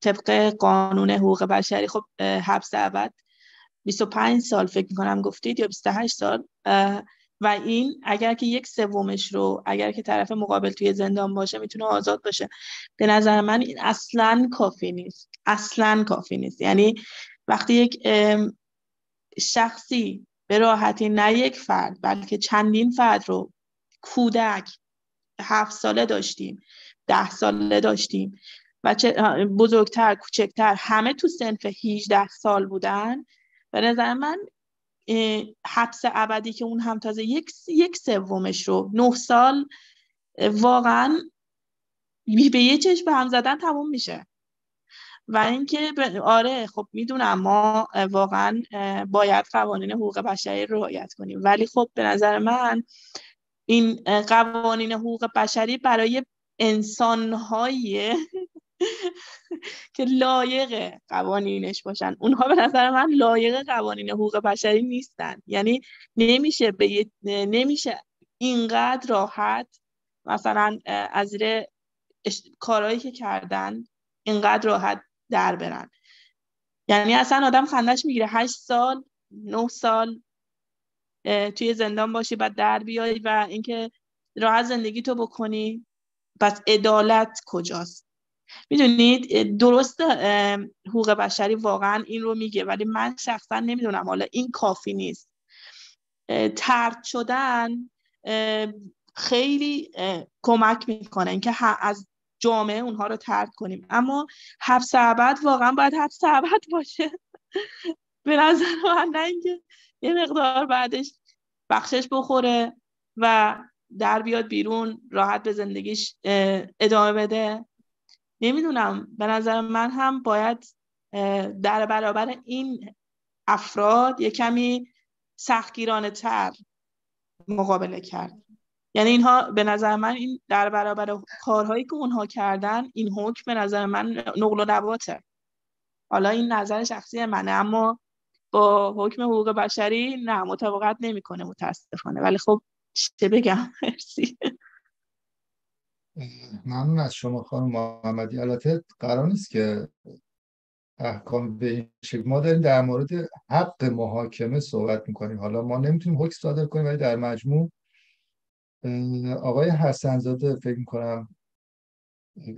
طبق قانون حقوق بشری خب حبس ابد 25 سال فکر می‌کنم گفتید یا 28 سال و این اگر که 1/3 رو اگر که طرف مقابل توی زندان باشه میتونه آزاد باشه. به نظر من این اصلاً کافی نیست، اصلاً کافی نیست. یعنی وقتی یک شخصی به راحتی، نه یک فرد بلکه چندین فرد رو، کودک 7 ساله داشتیم، 10 ساله داشتیم، بچه بزرگتر کوچکتر همه تو صنف 18 سال بودن. به نظر من حبس ابدی که اون هم تازه یک سومش رو 9 سال واقعا به یه چشم به هم زدن تموم میشه. و اینکه آره خب میدونم ما واقعا باید قوانین حقوق بشری رو رعایت کنیم، ولی خب به نظر من این قوانین حقوق بشری برای انسان‌هایی که لایق قوانینش باشن، اونها به نظر من لایق قوانین حقوق بشری نیستن. یعنی نمیشه اینقدر راحت مثلا از زیر کارهایی که کردن اینقدر راحت در برن. یعنی اصلا آدم خندش میگیره 8 سال 9 سال توی زندان باشی بعد در بیای و اینکه راحت زندگی تو بکنی. پس عدالت کجاست؟ میدونید درست حقوق بشری واقعا این رو میگه، ولی من شخصا نمیدونم حالا این کافی نیست. طرد شدن خیلی کمک میکنه اینکه از جامعه اونها رو طرد کنیم، اما حبس ابد واقعا باید حبس ابد باشه به نظر من، نه اینکه یه مقدار بعدش بخشش بخوره و در بیاد بیرون راحت به زندگیش ادامه بده. نمیدونم، به نظر من هم باید در برابر این افراد یه کمی سختگیرانه تر مقابله کرد. یعنی اینها به نظر من این در برابر کارهایی که اونها کردن این حکم به نظر من نقل و نباته. حالا این نظر شخصی منه، اما با حکم حقوق بشری نه مطابقت نمی کنه متاسفانه. ولی خب چه بگم، مرسی. ممنون از شما خانم محمدی. البته قرار نیست که احکام به این شکل، ما داریم در مورد حق محاکمه صحبت میکنیم. حالا ما نمیتونیم حکم صادر کنیم، ولی در مجموع آقای حسنزاده فکر میکنم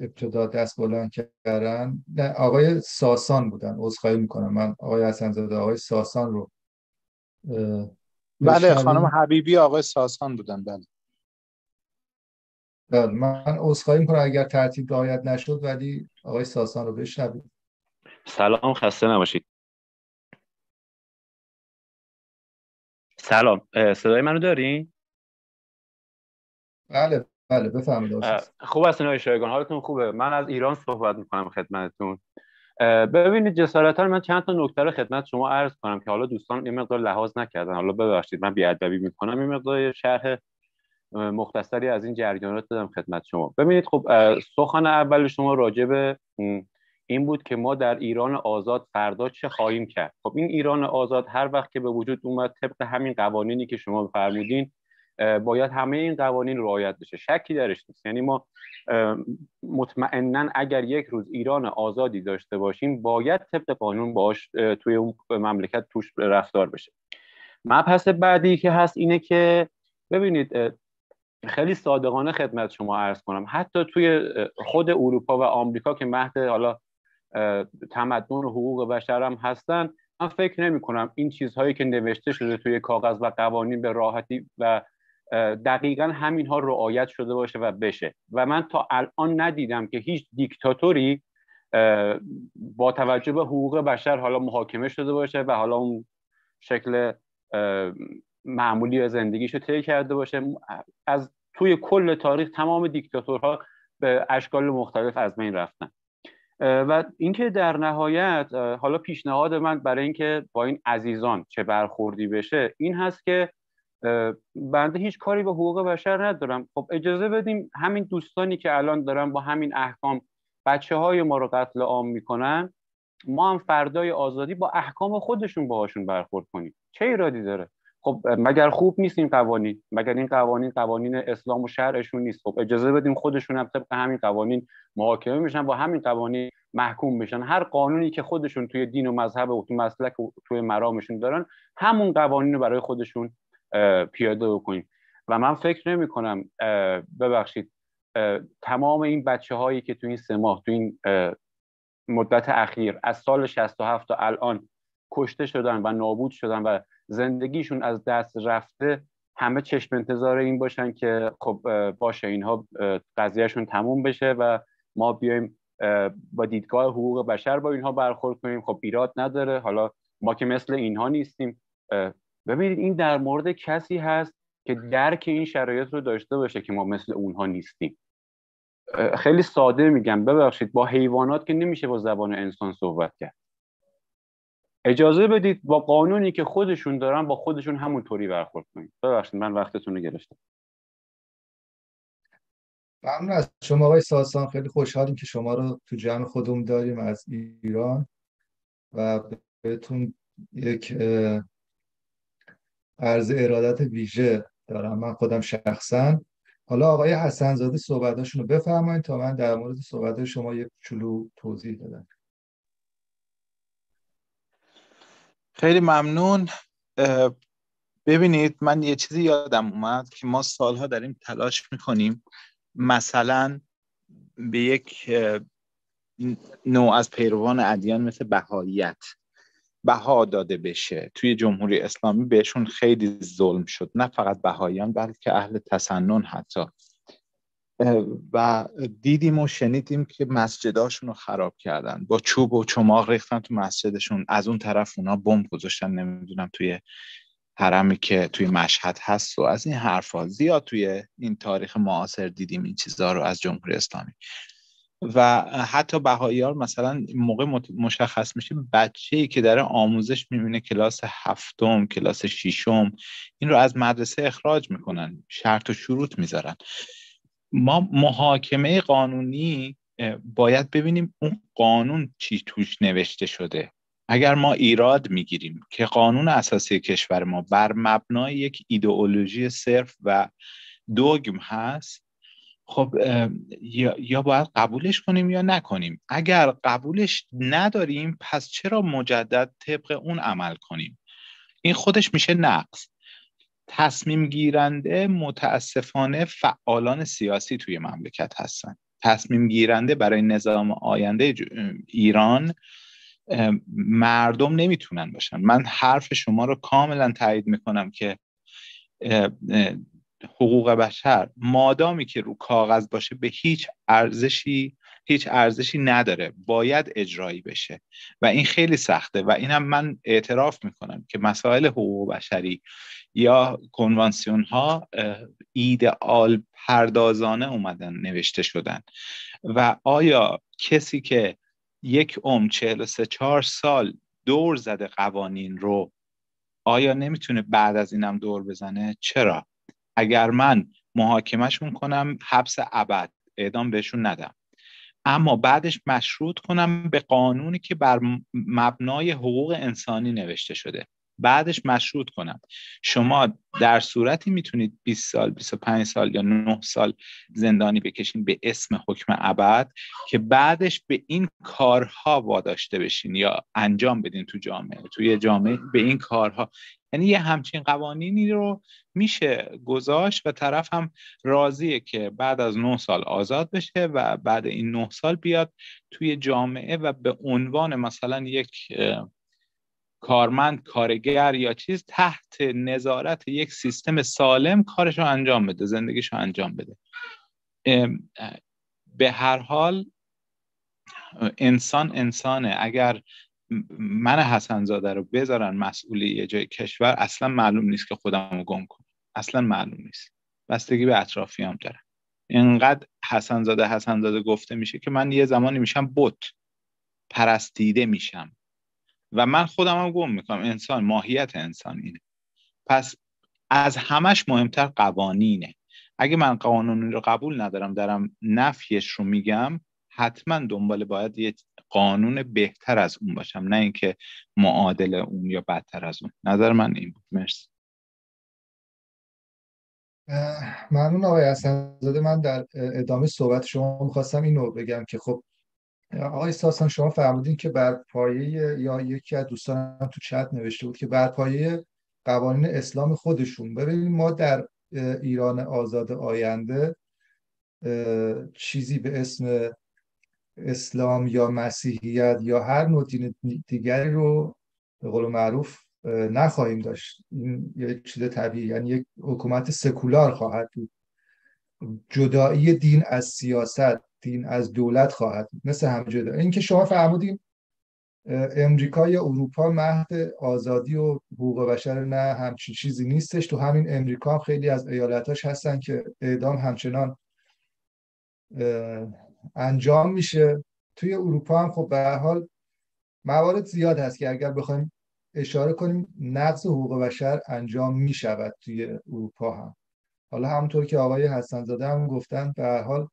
ابتدا دست بلند کردن، نه آقای ساسان بودن، عذرخواهی میکنم من آقای حسنزاده، آقای ساسان رو بله خانم حبیبی آقای ساسان بودن. بله بله من عذرخواهی میکنم اگر ترتیب رعایت نشد، ولی آقای ساسان رو بشنوید. سلام، خسته نباشید. سلام، صدای منو دارین؟ بله بله بفرمایید. خوب هستین آقای شایگان؟ حالتون خوبه؟ من از ایران صحبت میکنم خدمتتون. ببینید جسارتاً من چند تا نکته رو خدمت شما عرض کنم که حالا دوستان این مقدار لحاظ نکردن، حالا ببخشید من بی‌ادبی میکنم. این مقدار شرح مختصری از این جریانات دادم خدمت شما. ببینید خب سخن اول شما راجع به این بود که ما در ایران آزاد فردا چه خواهیم کرد. خب این ایران آزاد هر وقت که به وجود اومد طبق همین قوانینی که شما فرمودین باید همه این قوانین رعایت بشه، شکی درش نیست. یعنی ما مطمئناً اگر یک روز ایران آزادی داشته باشیم باید طبق قانون باش توی اون مملکت توش رفتار بشه. مبحث بعدی که هست اینه که ببینید خیلی صادقانه خدمت شما عرض کنم، حتی توی خود اروپا و آمریکا که مهد حالا تمدن و حقوق بشر هم هستن، من فکر نمی کنم این چیزهایی که نوشته شده توی کاغذ و قوانین به راحتی و دقیقاً همینها رعایت شده باشه و بشه. و من تا الان ندیدم که هیچ دیکتاتوری با توجه به حقوق بشر حالا محاکمه شده باشه و حالا اون شکل معمولی زندگیشو طی کرده باشه. از توی کل تاریخ تمام دیکتاتورها به اشکال مختلف از بین رفتن. و اینکه در نهایت حالا پیشنهاد من برای اینکه با این عزیزان چه برخوردی بشه این هست که بنده هیچ کاری به حقوق بشر ندارم، خب اجازه بدیم همین دوستانی که الان دارن با همین احکام بچه‌های ما رو قتل عام میکنن، ما هم فردای آزادی با احکام خودشون باهاشون برخورد کنیم، چه ایرادی داره؟ خب مگر خوب نیست این قوانین؟ مگر این قوانین اسلام و شرعشون نیست؟ خب اجازه بدیم خودشون هم طبق همین قوانین محاکمه میشن، با همین قوانین محکوم میشن. هر قانونی که خودشون توی دین و مذهب و توی مسلک و توی مرامشون دارن همون قوانین رو برای خودشون پیاده بکنیم. و من فکر نمی کنم ببخشید تمام این بچه هایی که تو این 3 ماه تو این مدت اخیر از سال 67 تا الان کشته شدن و نابود شدن و زندگیشون از دست رفته همه چشم انتظار این باشن که خب باشه اینها قضیهشون تموم بشه و ما بیایم با دیدگاه حقوق بشر با اینها برخورد کنیم، خب ایراد نداره. حالا ما که مثل اینها نیستیم. ببینید این در مورد کسی هست که درک این شرایط رو داشته باشه که ما مثل اونها نیستیم. خیلی ساده میگم، ببخشید با حیوانات که نمیشه با زبان انسان صحبت کرد. اجازه بدید با قانونی که خودشون دارن با خودشون همونطوری برخورد کنید. ببخشید من وقتتون رو گرفتم. ممنون از شما آقای ساسان، خیلی خوشحالیم که شما رو تو جمع خودمون داریم از ایران و بهتون یک عرض ارادت ویژه دارم من خودم شخصا. حالا آقای حسن‌زاده صحبتاشون رو بفرمایید تا من در مورد صحبت شما یک چلو توضیح بدم. خیلی ممنون. ببینید من یه چیزی یادم اومد که ما سالها داریم تلاش میکنیم مثلا به یک نوع از پیروان ادیان مثل بهاییت بها داده بشه. توی جمهوری اسلامی بهشون خیلی ظلم شد، نه فقط بهاییان بلکه اهل تسنن حتی، و دیدیم و شنیدیم که مسجداشون رو خراب کردن، با چوب و چماق ریختن تو مسجدشون، از اون طرف اونا بمب گذاشتن نمیدونم توی حرمی که توی مشهد هست و از این حرفا. زیاد توی این تاریخ معاصر دیدیم این چیزها رو از جمهوری اسلامی. و حتی بهایی‌ها مثلا موقع مشخص میشه بچه‌ای که داره آموزش می‌بینه کلاس هفتم کلاس ششم این رو از مدرسه اخراج میکنن، شرط و شروط میذارن. ما محاکمه قانونی باید ببینیم اون قانون چی توش نوشته شده. اگر ما ایراد میگیریم که قانون اساسی کشور ما بر مبنای یک ایدئولوژی صرف و دوگم هست، خب یا باید قبولش کنیم یا نکنیم. اگر قبولش نداریم پس چرا مجدد طبق اون عمل کنیم؟ این خودش میشه نقص. تصمیم گیرنده متاسفانه فعالان سیاسی توی مملکت هستن. تصمیم گیرنده برای نظام آینده ایران مردم نمیتونن باشن. من حرف شما رو کاملا تایید میکنم که حقوق بشر مادامی که رو کاغذ باشه به هیچ ارزشی نداره، باید اجرایی بشه و این خیلی سخته. و اینم من اعتراف میکنم که مسائل حقوق بشری یا کنوانسیون ها ایدئال پردازانه اومدن نوشته شدن. و آیا کسی که یک 43-4 سال دور زده قوانین رو، آیا نمیتونه بعد از اینم دور بزنه؟ چرا؟ اگر من محاکمشون کنم حبس ابد، اعدام بهشون ندم، اما بعدش مشروط کنم به قانونی که بر مبنای حقوق انسانی نوشته شده، بعدش مشروط کنم شما در صورتی میتونید 20 سال 25 سال یا 9 سال زندانی بکشین به اسم حکم ابد که بعدش به این کارها واداشته بشین یا انجام بدین تو جامعه، توی جامعه به این کارها. یعنی یه همچین قوانینی رو میشه گذاشت و طرف هم راضیه که بعد از 9 سال آزاد بشه و بعد این 9 سال بیاد توی جامعه و به عنوان مثلا یک کارمند کارگر یا چیز تحت نظارت یک سیستم سالم کارشو انجام بده، زندگیشو انجام بده. به هر حال انسان انسانه. اگر من حسن‌زاده رو بذارن مسئول یه جای کشور اصلا معلوم نیست که خودم رو گم کنم، اصلا معلوم نیست، بستگی به اطرافیام داره. اینقدر حسن‌زاده گفته میشه که من یه زمانی میشم بت پرستیده میشم و من خودم هم گم میکنم. انسان، ماهیت انسان اینه. پس از همش مهمتر قوانینه. اگه من قانونی رو قبول ندارم دارم نفیش رو میگم، حتما دنبال باید یه قانون بهتر از اون باشم، نه اینکه معادل اون یا بدتر از اون. نظر من این بود. مرسی. ممنون آقای حسن‌زاده. من در ادامه صحبت شما میخواستم اینو بگم که خب آقای ساسان شما فرمودین که بر پایه، یا یکی از دوستان تو چت نوشته بود که بر پایه قوانین اسلام خودشون. ببینید ما در ایران آزاد آینده چیزی به اسم اسلام یا مسیحیت یا هر نوع دین دیگری رو به قول معروف نخواهیم داشت. این یک چیز طبیعی، یعنی یک حکومت سکولار خواهد بود. جدایی دین از سیاست دین از دولت خواهد، مثل همجدا. این که شما فهمیدیم امریکا یا اروپا مهد آزادی و حقوق بشر نه همچین چیزی نیستش. تو همین امریکا هم خیلی از ایالتاش هستن که اعدام همچنان انجام میشه. توی اروپا هم خب به هر حال موارد زیاد هست که اگر بخوایم اشاره کنیم نقض حقوق بشر انجام میشود توی اروپا هم. حالا همونطور که آقای حسن زاده هم گفتن به هر حال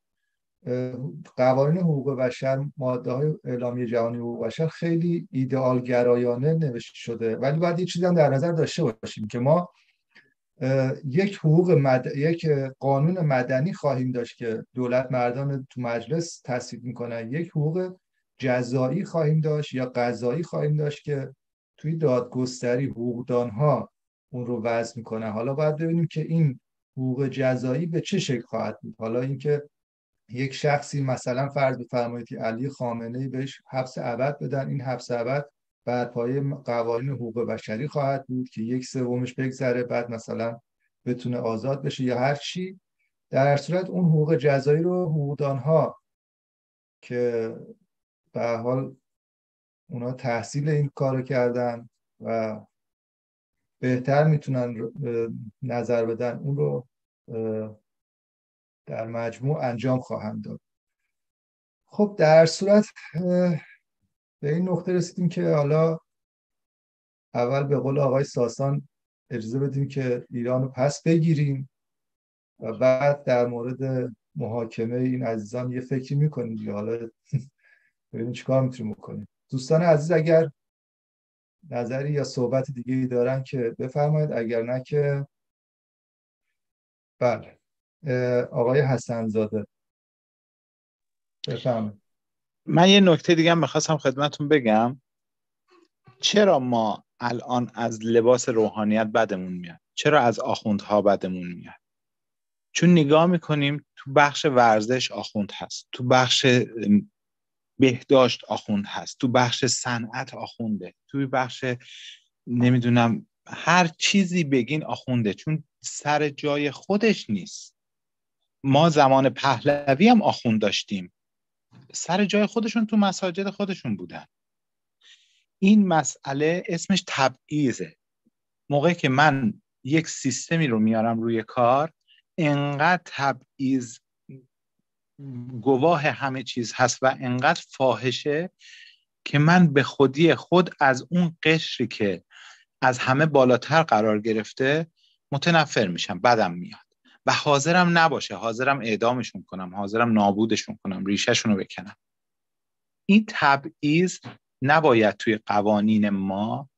قوانین حقوق بشر، ماده های اعلامیه جهانی حقوق بشر خیلی ایدئال گرایانه نوشته شده، ولی باید یه چیزی هم در نظر داشته باشیم که ما یک قانون مدنی خواهیم داشت که دولت مردان تو مجلس تصویب میکنن، یک حقوق جزایی خواهیم داشت یا قضایی خواهیم داشت که توی دادگستری حقوقدانها اون رو وضع میکنن. حالا باید ببینیم که این حقوق جزایی به چه شکل خواهد بود. حالا اینکه یک شخصی مثلا فرض بفرمایید علی خامنه‌ای بهش حبس ابد بدن، این حبس ابد بر پایه قوانین حقوق بشری خواهد بود که 1/3 بگذره بعد مثلا بتونه آزاد بشه یا هر چی. در صورت اون حقوق جزایی رو حقوقدانها که به هر حال اونا تحصیل این کارو کردن و بهتر میتونن نظر بدن، اون رو در مجموع انجام خواهند داد. خب در صورت به این نقطه رسیدیم که حالا اول به قول آقای ساسان اجازه بدیم که ایران رو پس بگیریم و بعد در مورد محاکمه این عزیزان یه فکری میکنیم. حالا ببینیم چیکار میتونیم بکنیم. دوستان عزیز اگر نظری یا صحبت دیگه‌ای دارن که بفرمایید، اگر نه که بله. آقای حسن‌زاده بفرمایید. من یه نکته دیگه می‌خواستم خدمتتون بگم. چرا ما الان از لباس روحانیت بدمون میاد؟ چرا از آخوندها بدمون میاد؟ چون نگاه می‌کنیم تو بخش ورزش آخوند هست، تو بخش بهداشت آخوند هست، تو بخش صنعت آخونده، تو بخش نمیدونم هر چیزی بگین آخونده، چون سر جای خودش نیست. ما زمان پهلوی هم آخوند داشتیم، سر جای خودشون تو مساجد خودشون بودن. این مسئله اسمش تبعیضه. موقعی که من یک سیستمی رو میارم روی کار، انقدر تبعیض گواه همه چیز هست و انقدر فاحشه که من به خودی خود از اون قشری که از همه بالاتر قرار گرفته متنفر میشم، بدم میاد و حاضرم نباشه، حاضرم اعدامشون کنم، حاضرم نابودشون کنم، ریشهشون رو بکنم. این تبعیض نباید توی قوانین ما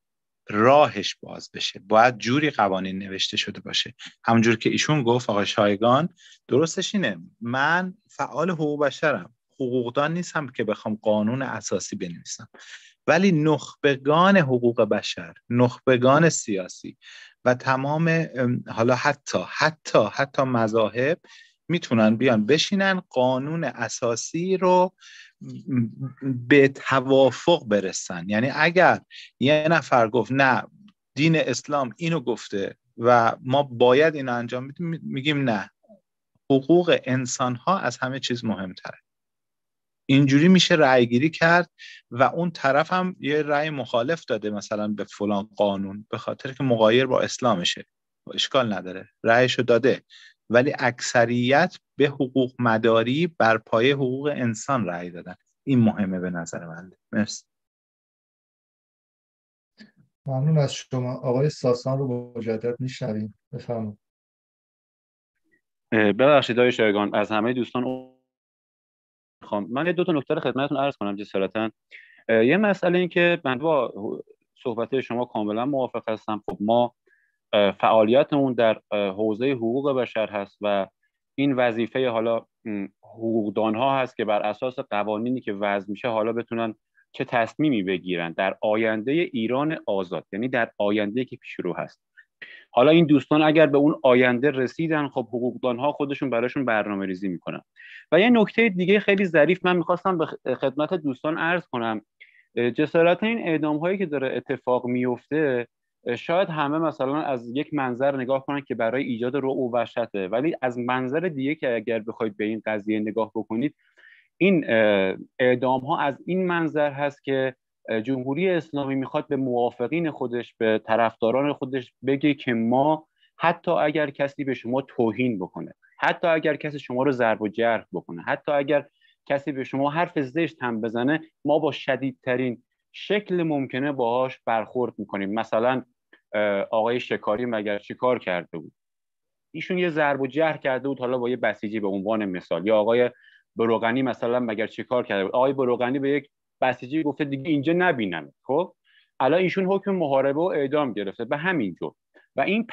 راهش باز بشه، باید جوری قوانین نوشته شده باشه. همونجور که ایشون گفت آقای شایگان، درستش اینه، من فعال حقوق بشرم، حقوقدان نیستم که بخوام قانون اساسی بنویسم، ولی نخبگان حقوق بشر، نخبگان سیاسی و تمام حالا حتی مذاهب میتونن بیان بشینن قانون اساسی رو به توافق برسن. یعنی اگر یه نفر گفت نه دین اسلام اینو گفته و ما باید اینو انجام بدیم، میگیم نه، حقوق انسان ها از همه چیز مهمتره. اینجوری میشه رأی گیری کرد و اون طرف هم یه رأی مخالف داده مثلا به فلان قانون به خاطر که مغایر با اسلامشه، اشکال نداره، رأیشو داده، ولی اکثریت به حقوق مداری بر پایه حقوق انسان رأی دادن. این مهمه به نظر من. مرسی. ممنون از شما. آقای ساسان رو مجدد میشنویم، بفرمایید. ببخشید آقای شایگان، از همه دوستان من یه دوتا نکته خدمتتون عرض کنم جسارتاً. یه مسئله این که من با صحبت شما کاملا موافق هستم. خب ما فعالیتمون در حوزه حقوق بشر هست و این وظیفه حالا حقوقدان ها هست که بر اساس قوانینی که وضع میشه حالا بتونن چه تصمیمی بگیرن در آینده ایران آزاد، یعنی در آینده که پیش رو هست. حالا این دوستان اگر به اون آینده رسیدن، خب حقوقدان ها خودشون براشون برنامه ریزی میکنن. و یه نکته دیگه خیلی ظریف من میخواستم به خدمت دوستان عرض کنم. جسارت این اعدام هایی که داره اتفاق میفته، شاید همه مثلا از یک منظر نگاه کنن که برای ایجاد رو وحشته، ولی از منظر دیگه که اگر بخواید به این قضیه نگاه بکنید، این اعدام ها از این منظر هست که جمهوری اسلامی میخواد به موافقین خودش، به طرفداران خودش بگه که ما حتی اگر کسی به شما توهین بکنه، حتی اگر کسی شما رو ضرب و جرح بکنه، حتی اگر کسی به شما حرف زشت هم بزنه، ما با شدیدترین شکل ممکنه باهاش برخورد میکنیم. مثلا آقای شکاری مگر چی کار کرده بود؟ ایشون یه ضرب و جرح کرده بود، حالا با یه بسیجی به عنوان مثال. یا آقای بروغنی مثلا مگر چی کار کرده بود؟ آقای بروغنی به یک بسیجی گفته دیگه اینجا نبینم. خب الان ایشون حکم محاربه و اعدام گرفته به همین جور. و این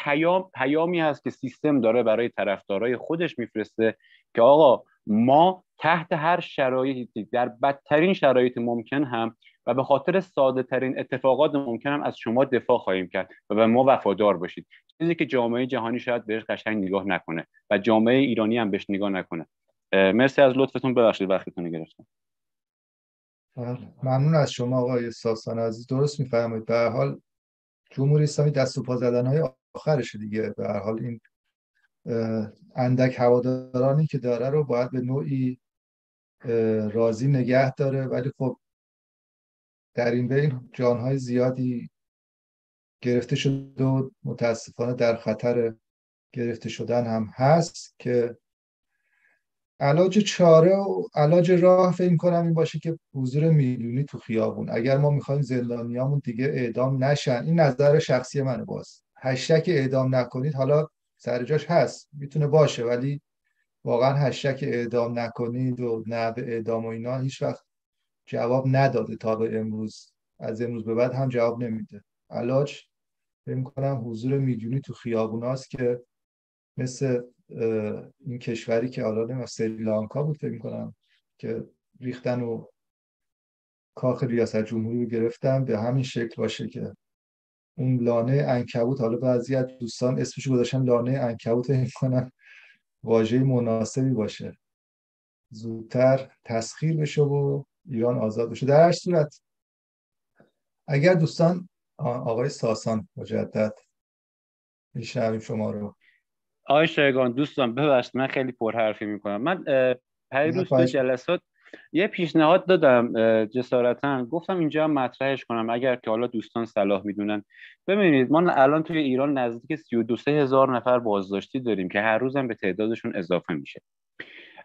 پیامی هست که سیستم داره برای طرفدارای خودش میفرسته که آقا ما تحت هر شرایطی، در بدترین شرایط ممکن هم و به خاطر ساده ترین اتفاقات ممکن هم از شما دفاع خواهیم کرد و به ما وفادار باشید. چیزی که جامعه جهانی شاید بهش قشنگ نگاه نکنه و جامعه ایرانی هم بهش نگاه نکنه. مرسی از لطفتون، ببخشید وقتتون رو گرفتم. ممنون از شما آقای ساسان عزیز. درست میفرمایید. به هر حال جمهوری اسلامی دست و پا زدن‌های آخرش دیگه، به هر حال این اندک هوادارانی که داره رو باید به نوعی راضی نگه داره، ولی خب در این بین جان‌های زیادی گرفته شده و متاسفانه در خطر گرفته شدن هم هست که علاج چاره و علاج راه فکر کنم این باشه که حضور میلیونی تو خیابون. اگر ما میخوایم زندانیامون دیگه اعدام نشن، این نظر شخصی منه، باز هشتگ اعدام نکنید حالا سر جاش هست میتونه باشه، ولی واقعا هشتگ اعدام نکنید و نه به اعدام و اینا هیچ وقت جواب نداده تا به امروز، از امروز به بعد هم جواب نمیده. علاج فکر کنم حضور میلیونی تو خیابوناست که مثل این کشوری که حالا نمیدونم سریلانکا بود فکر می‌کنم که ریختن و کاخ ریاست جمهوری رو گرفتن، به همین شکل باشه که اون لانه عنکبوت، حالا بعضی از دوستان اسمش رو گذاشتن لانه عنکبوت، می‌کنن واژه مناسبی باشه، زودتر تسخیر بشه و ایران آزاد بشه. در هر صورت اگر دوستان آقای ساسان مجدد می‌شنویم شما رو. آقای شایگان دوستان ببخشید من خیلی پرحرفی میکنم. من پریروز تو جلسات یه پیشنهاد دادم جسارتا، گفتم اینجا هم مطرحش کنم اگر که حالا دوستان صلاح میدونن. ببینید ما الان توی ایران نزدیک 32,000 نفر بازداشتی داریم که هر روزم به تعدادشون اضافه میشه.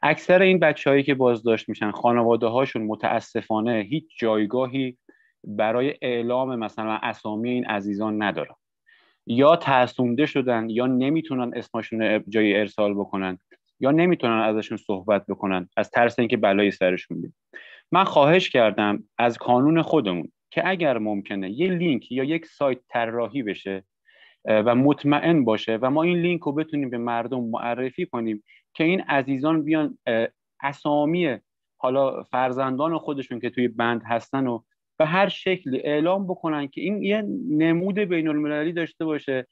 اکثر این بچه‌هایی که بازداشت میشن خانواده‌هاشون متاسفانه هیچ جایگاهی برای اعلام مثلا اسامی این عزیزان ندارن، یا ترسونده شدن، یا نمیتونن اسمشون جای ارسال بکنن، یا نمیتونن ازشون صحبت بکنن از ترس اینکه بلایی سرشون بیاد. من خواهش کردم از کانون خودمون که اگر ممکنه یه لینک یا یک سایت طراحی بشه و مطمئن باشه و ما این لینک رو بتونیم به مردم معرفی کنیم که این عزیزان بیان اسامی حالا فرزندان خودشون که توی بند هستن و به هر شکلی اعلام بکنن، که این یه نمود بین‌المللی داشته باشه،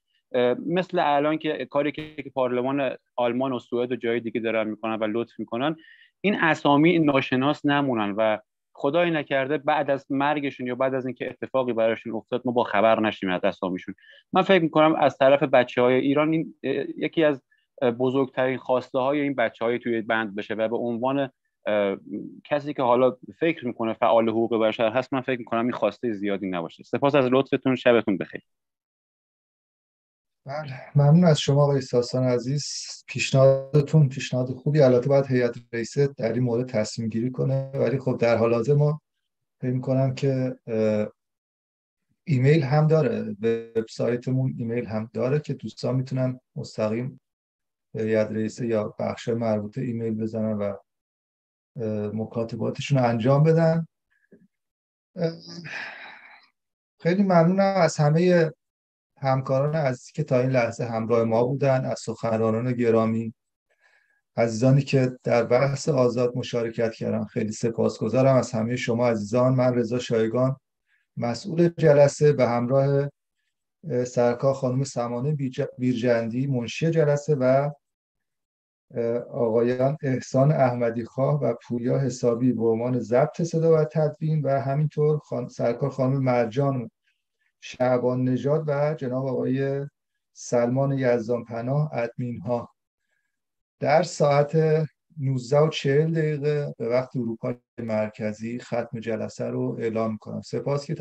مثل الان که کاری که پارلمان آلمان و سوئد و جای دیگه دارن میکنن و لطف میکنن، این اسامی ناشناس نمونن و خدای نکرده بعد از مرگشون یا بعد از اینکه اتفاقی براشون افتاد ما با خبر نشیم از اسامیشون. من فکر میکنم از طرف بچه‌های ایران این یکی از بزرگترین خواسته های این بچه‌های توی بند بشه و به عنوان کسی که حالا فکر میکنه فعال حقوق بشر هست، من فکر میکنم این خواسته زیادی نباشه. سپاس از لطفتون، شبتون بخیر. بله ممنون از شما آقای ساسان عزیز. پیشنهادتون پیشنهاد خوبی، البته باید هیئت رئیسه در این مورد تصمیم گیری کنه، ولی خب در حال حاضر ما فکر میکنم که ایمیل هم داره، وبسایتمون ایمیل هم داره که دوستان میتونن مستقیم هیئت رئیسه یا بخش مربوطه ایمیل بزنن و مکاتباتشون رو انجام بدن. خیلی ممنونم از همه همکاران عزیزی که تا این لحظه همراه ما بودن، از سخنرانان گرامی، عزیزانی که در بحث آزاد مشارکت کردن. خیلی سپاسگزارم از همه شما عزیزان. من رضا شایگان مسئول جلسه به همراه سرکار خانم سمانه بیرجندی منشی جلسه و آقایان احسان احمدی خواه و پویا حسابی به عنوان ضبط صدا و تدوین، و همینطور سرکار خانم مرجان شعبان نژاد و جناب آقای سلمان یزدان پناه ادمین ها. در ساعت 19:40 به وقت اروپا مرکزی ختم جلسه رو اعلام می‌کنم. سپاس که